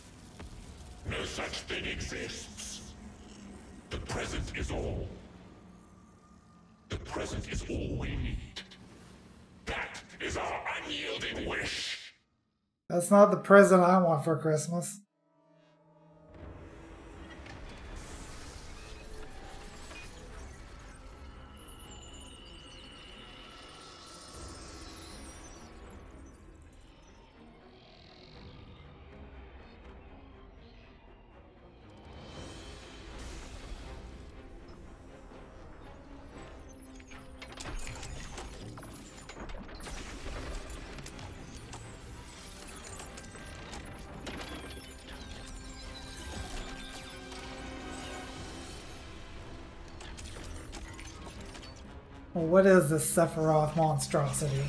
No such thing exists. The present is all. The present is all we need. That is our unyielding wish. That's not the present I want for Christmas. What is this Sephiroth monstrosity?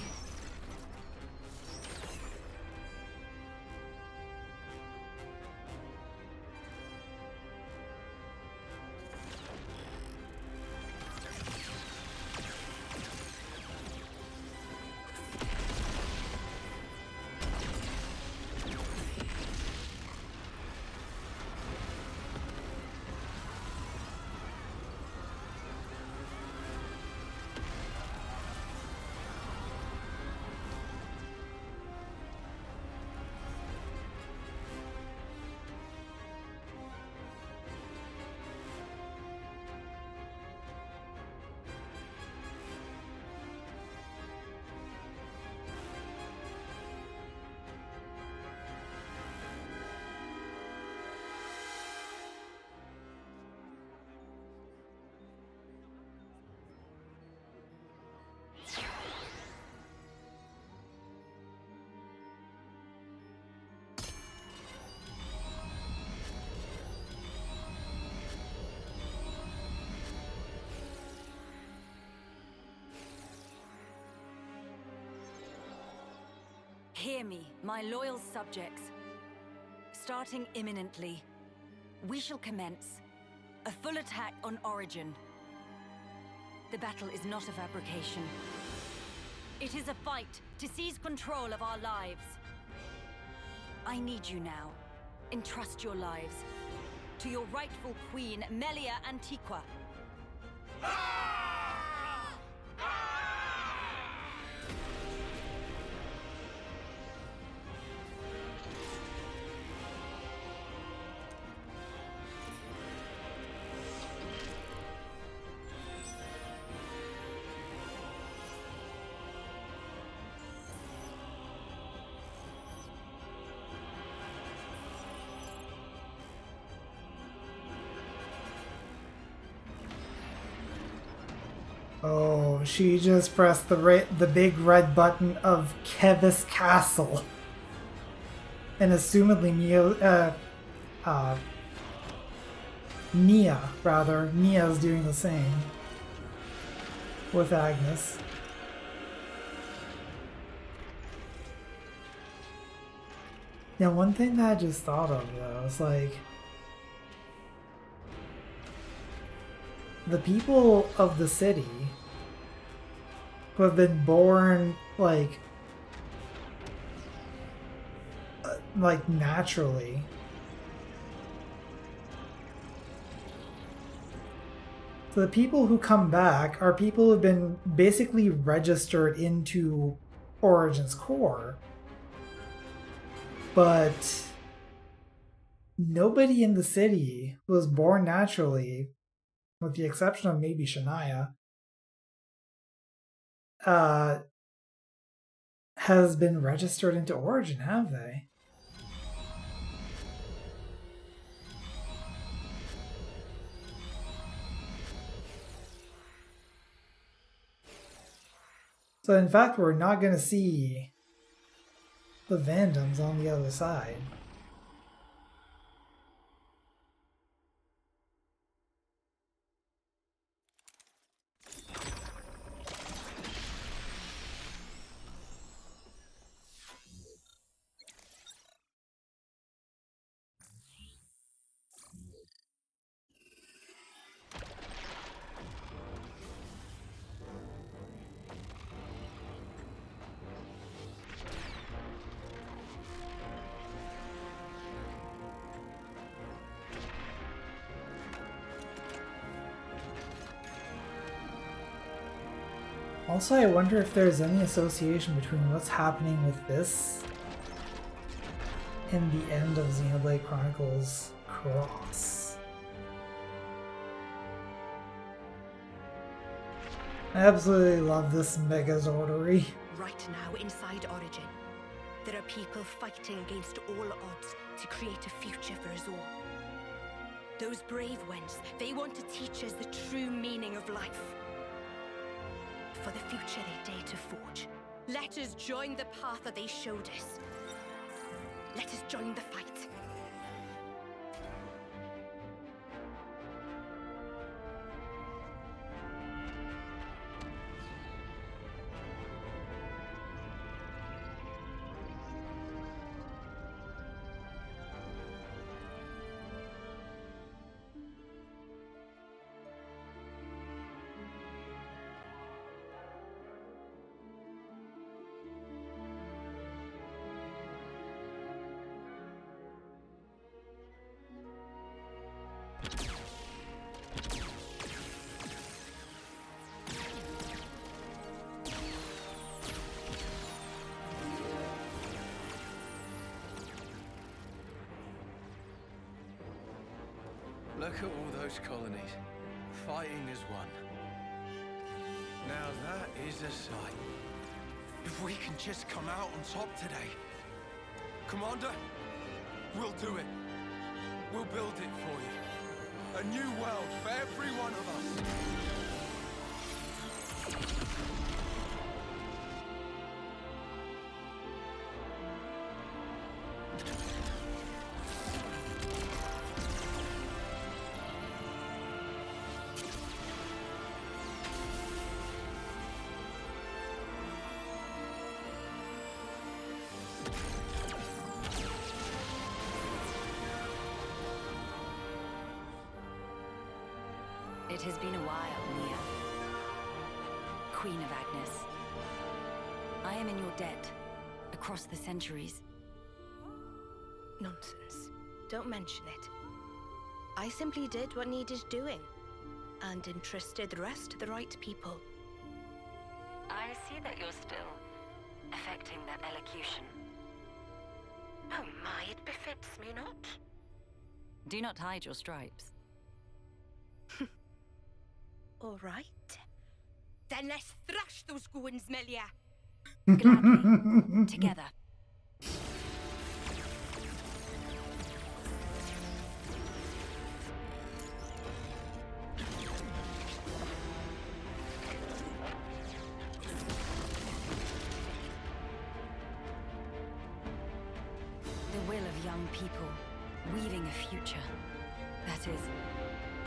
Hear me, my loyal subjects. Starting imminently, we shall commence a full attack on Origin. The battle is not a fabrication. It is a fight to seize control of our lives. I need you now. Entrust your lives to your rightful queen, Melia Antiqua. Ah! Oh, she just pressed the re the big red button of Kevis Castle. And assumedly Neo, uh, uh, Nia, rather. Nia's doing the same. With Agnes. Now, one thing that I just thought of, though, is like... the people of the city who have been born, like... Uh, like, naturally... so the people who come back are people who have been basically registered into Origin's core. But nobody in the city was born naturally, with the exception of maybe Shania, uh, has been registered into Origin, have they? So in fact, we're not going to see the Vandoms on the other side. Also, I wonder if there's any association between what's happening with this and the end of Xenoblade Chronicles Cross. I absolutely love this mega zordery. Right now, inside Origin, there are people fighting against all odds to create a future for us all. Those brave ones, they want to teach us the true meaning of life. For the future they dare to forge, let us join the path that they showed us. Let us join the fight. Look at all those colonies, fighting as one. Now that is a sight. If we can just come out on top today, Commander, we'll do it. We'll build it for you. A new world for every one of us. It has been a while, Nia. Queen of Agnes. I am in your debt, across the centuries. Nonsense. Don't mention it. I simply did what needed doing, and entrusted the rest to the right people. I see that you're still affecting that elocution. Oh my, it befits me not. Do not hide your stripes. All right. Then let's thrash those goons, Melia. Gladly. Together. will of young people, weaving a future. That is,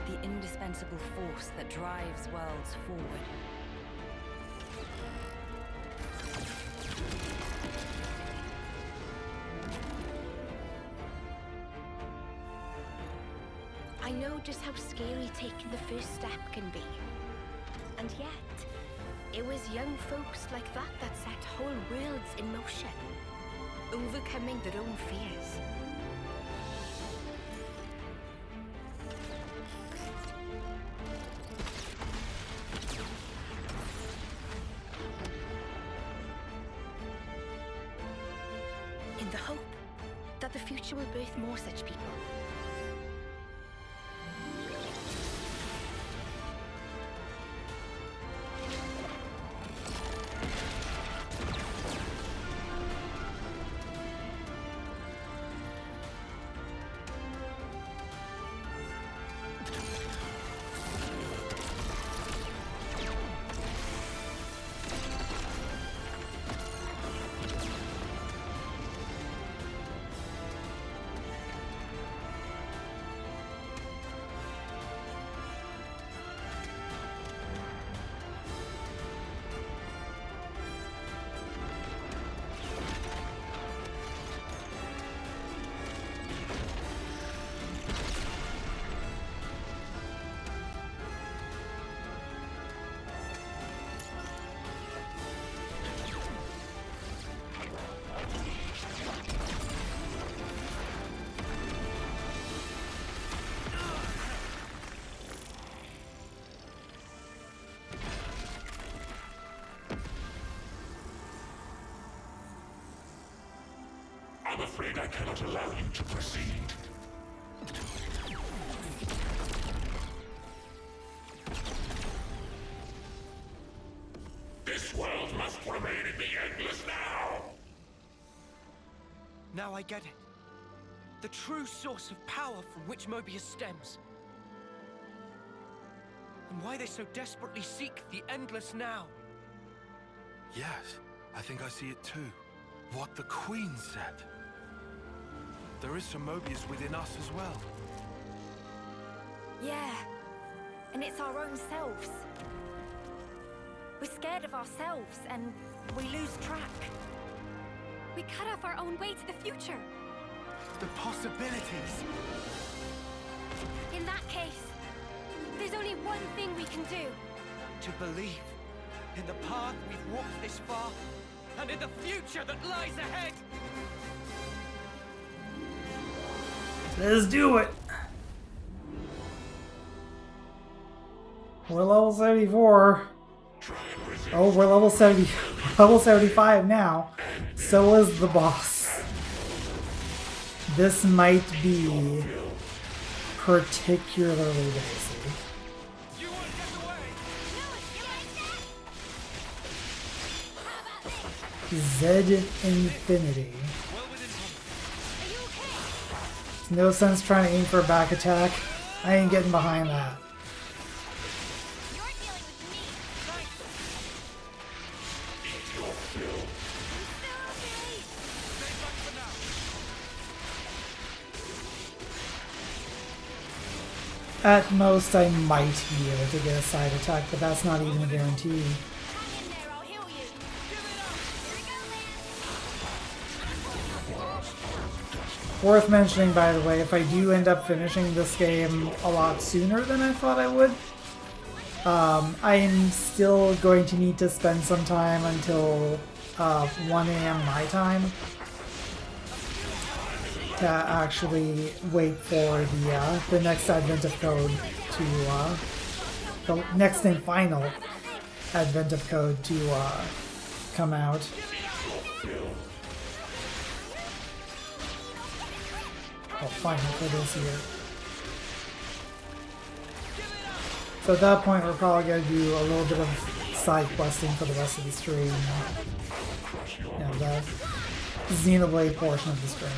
the indispensable force that drives worlds forward. I know just how scary taking the first step can be. And yet, it was young folks like that that set whole worlds in motion, overcoming their own fears. In the hope that the future will birth more such people. I'm afraid I cannot allow you to proceed. This world must remain in the endless now! Now I get it. The true source of power from which Mobius stems. And why they so desperately seek the endless now. Yes, I think I see it too. What the Queen said. There is some Mobius within us as well. Yeah, and it's our own selves. We're scared of ourselves and we lose track. We cut off our own way to the future. The possibilities! In that case, there's only one thing we can do. To believe in the path we've walked this far and in the future that lies ahead! Let's do it! We're level seventy-four. Oh, we're level seventy, level seventy-five now. So is the boss. This might be particularly dicey. Z Infinity. No sense trying to aim for a back attack. I ain't getting behind that. At most, I might be able to get a side attack, but that's not even a guarantee. Worth mentioning, by the way, if I do end up finishing this game a lot sooner than I thought I would, um, I am still going to need to spend some time until uh, one A M my time to actually wait for the uh, the next Advent of Code to uh, the next and final Advent of Code to uh, come out. Oh, final for this year. So at that point, we're probably going to do a little bit of side questing for the rest of the stream and the Xenoblade portion of the stream.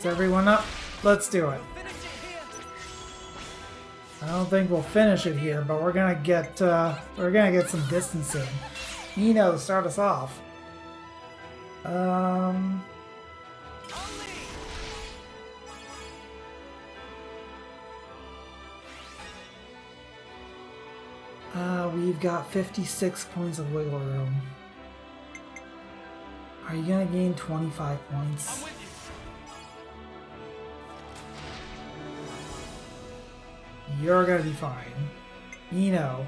Is everyone up? Let's do it. I don't think we'll finish it here, but we're gonna get uh, we're gonna get some distance in. Nino, start us off. Um. Uh, we've got fifty-six points of wiggle room. Are you gonna gain twenty-five points? You're gonna be fine. Nino.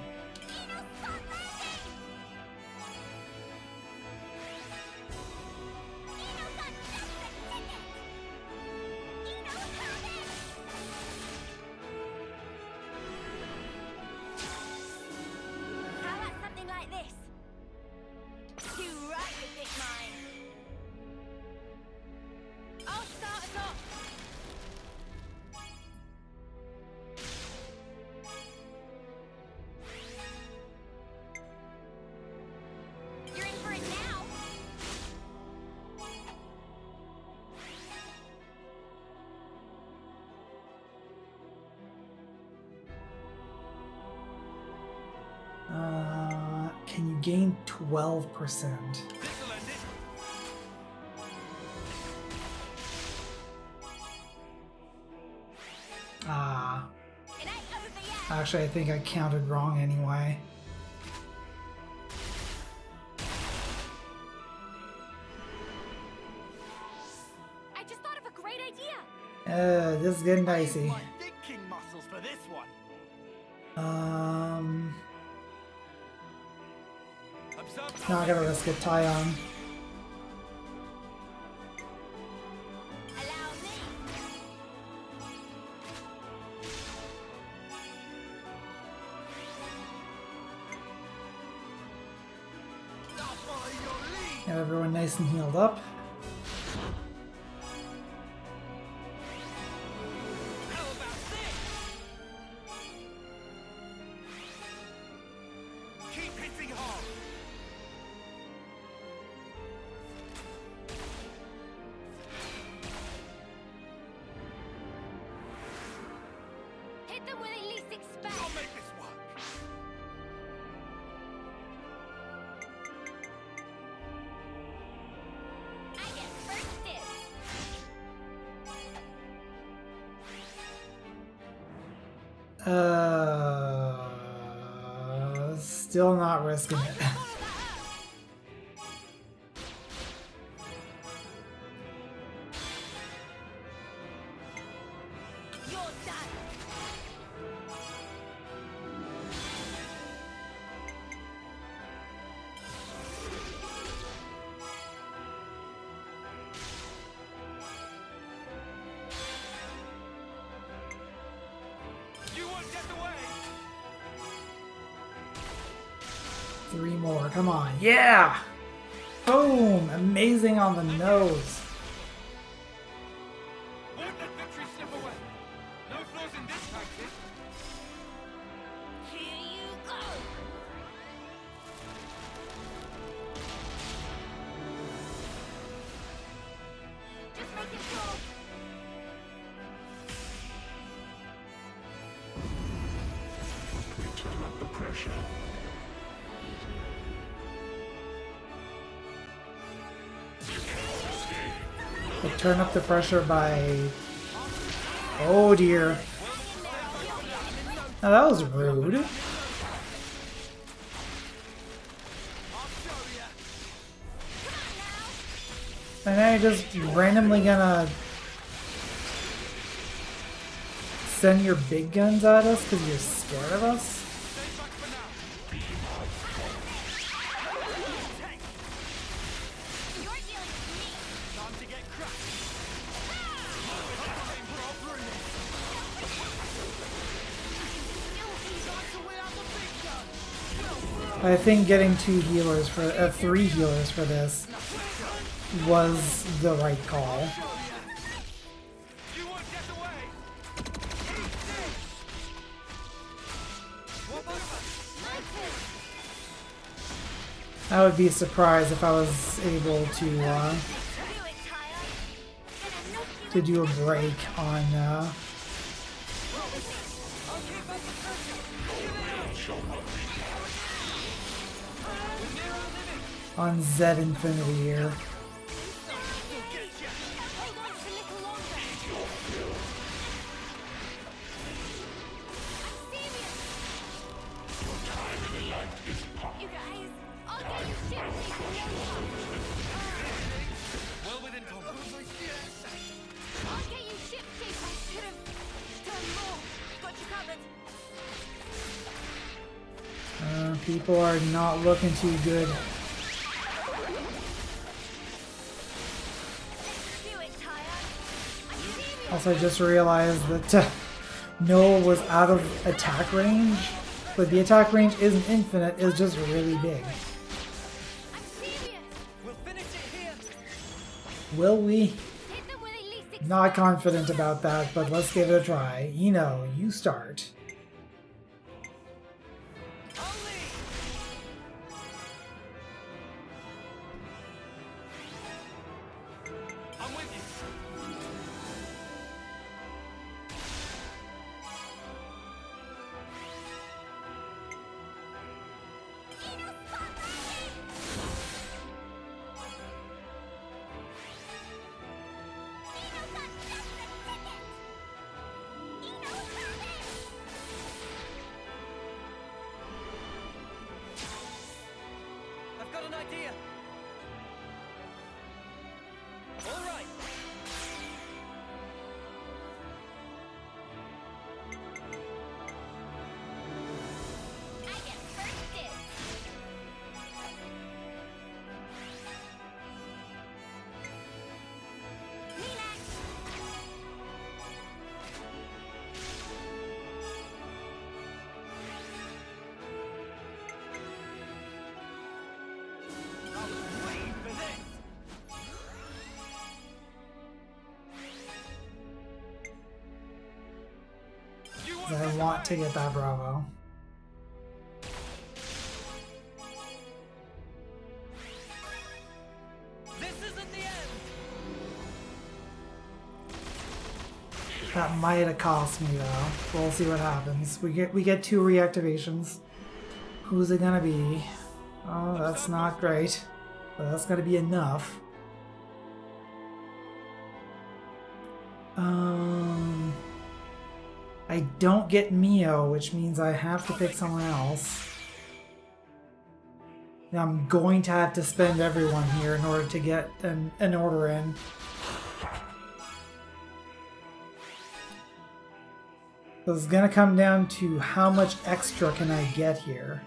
Gain twelve percent. Ah. Actually, I think I counted wrong anyway. I just thought of a great idea. Uh, this is getting dicey. Um. Not gonna risk it, Tyon. Got everyone nice and healed up. Uh, still not risking it. Three more, come on. Yeah! Boom! Amazing on the nose. Turn up the pressure by... Oh dear. Now that was rude. And now you're just randomly gonna... send your big guns at us because you're scared of us? I think getting two healers for uh, three healers for this was the right call. I would be surprised if I was able to uh, to do a break on uh, on Z Infinity here. People are not looking too good. Also, I just realized that uh, Noah was out of attack range, but the attack range isn't infinite, it's just really big. Will we? Not confident about that, but let's give it a try. You know, you start. I want to get that Bravo. This isn't the end. That might have cost me though. We'll see what happens. We get we get two reactivations. Who's it gonna be? Oh, that's not great. But that's gonna be enough. Um. I don't get Mio, which means I have to pick someone else. And I'm going to have to spend everyone here in order to get an, an order in. So it's gonna come down to how much extra can I get here.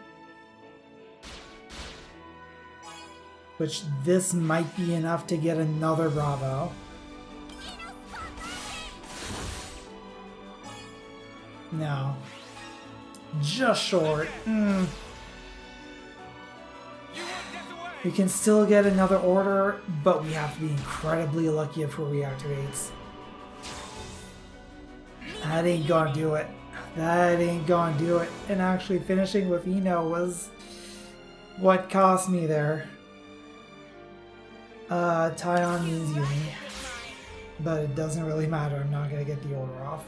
Which this might be enough to get another Bravo. No. Just short. Mm. We can still get another order, but we have to be incredibly lucky if it reactivates. That ain't gonna do it. That ain't gonna do it. And actually finishing with Eno was what cost me there. Uh, Tyon means Yumi. But it doesn't really matter. I'm not gonna get the order off.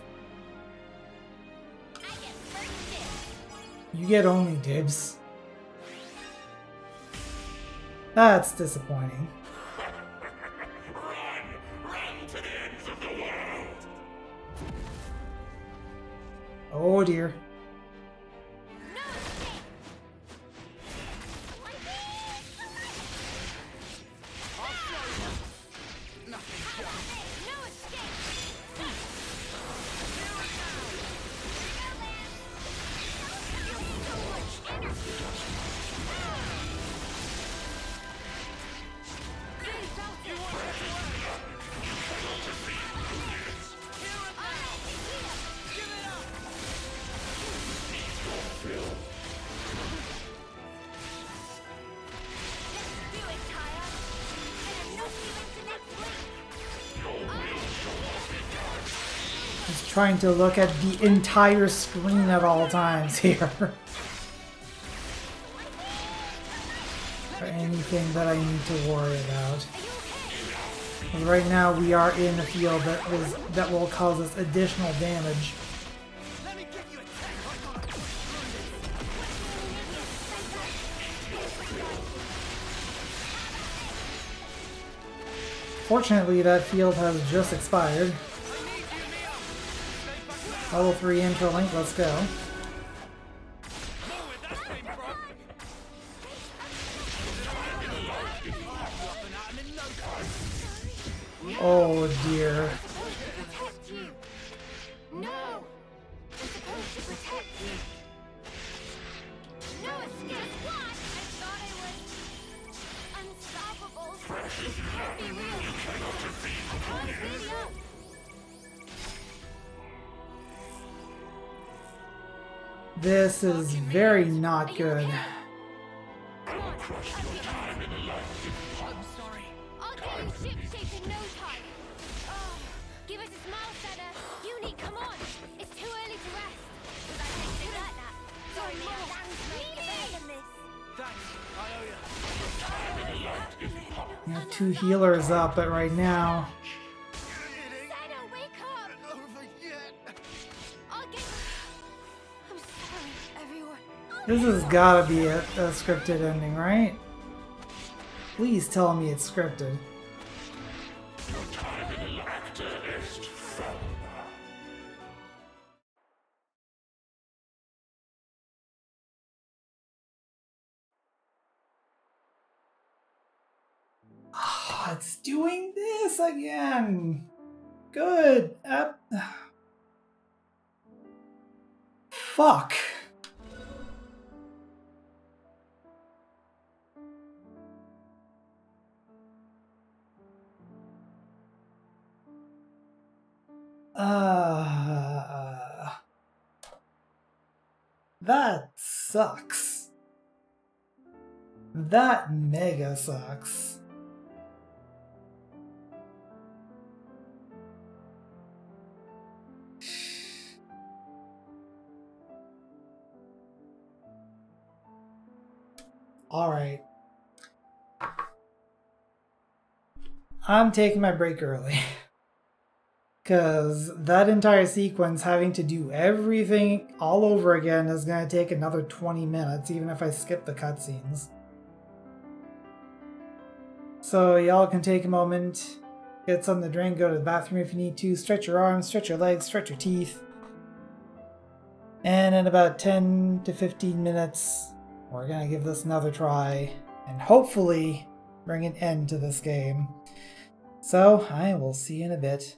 You get only dibs. That's disappointing. Run, run to the ends of the world. Oh dear. Trying to look at the entire screen at all times here. For anything that I need to worry about. Because right now we are in a field that is that will cause us additional damage. Fortunately, that field has just expired. Level three intro link, let's go. Oh dear. No. It's supposed to protect you. No escape. What? I thought I was unstoppable. This can't be real. You cannot defeat Mobius. This is very not good. I'll crush your time in a life. I'm sorry. I'll get you ship-shaped in no time. Oh, give us a smile, Senna. You need, come on. It's too early to rest. But I think they like that. Sorry, my hands made better than this. Thanks. I owe you. Your time in the light is hot. We have two healers up, but right now... This has got to be a, a scripted ending, right? Please tell me it's scripted. Ah, oh, it's doing this again. Good. Uh, fuck. Uh, that sucks. That mega sucks. All right. I'm taking my break early. Because that entire sequence, having to do everything all over again, is going to take another twenty minutes, even if I skip the cutscenes. So y'all can take a moment, get something to drink, go to the bathroom if you need to, stretch your arms, stretch your legs, stretch your teeth. And in about ten to fifteen minutes, we're going to give this another try, and hopefully bring an end to this game. So I will see you in a bit.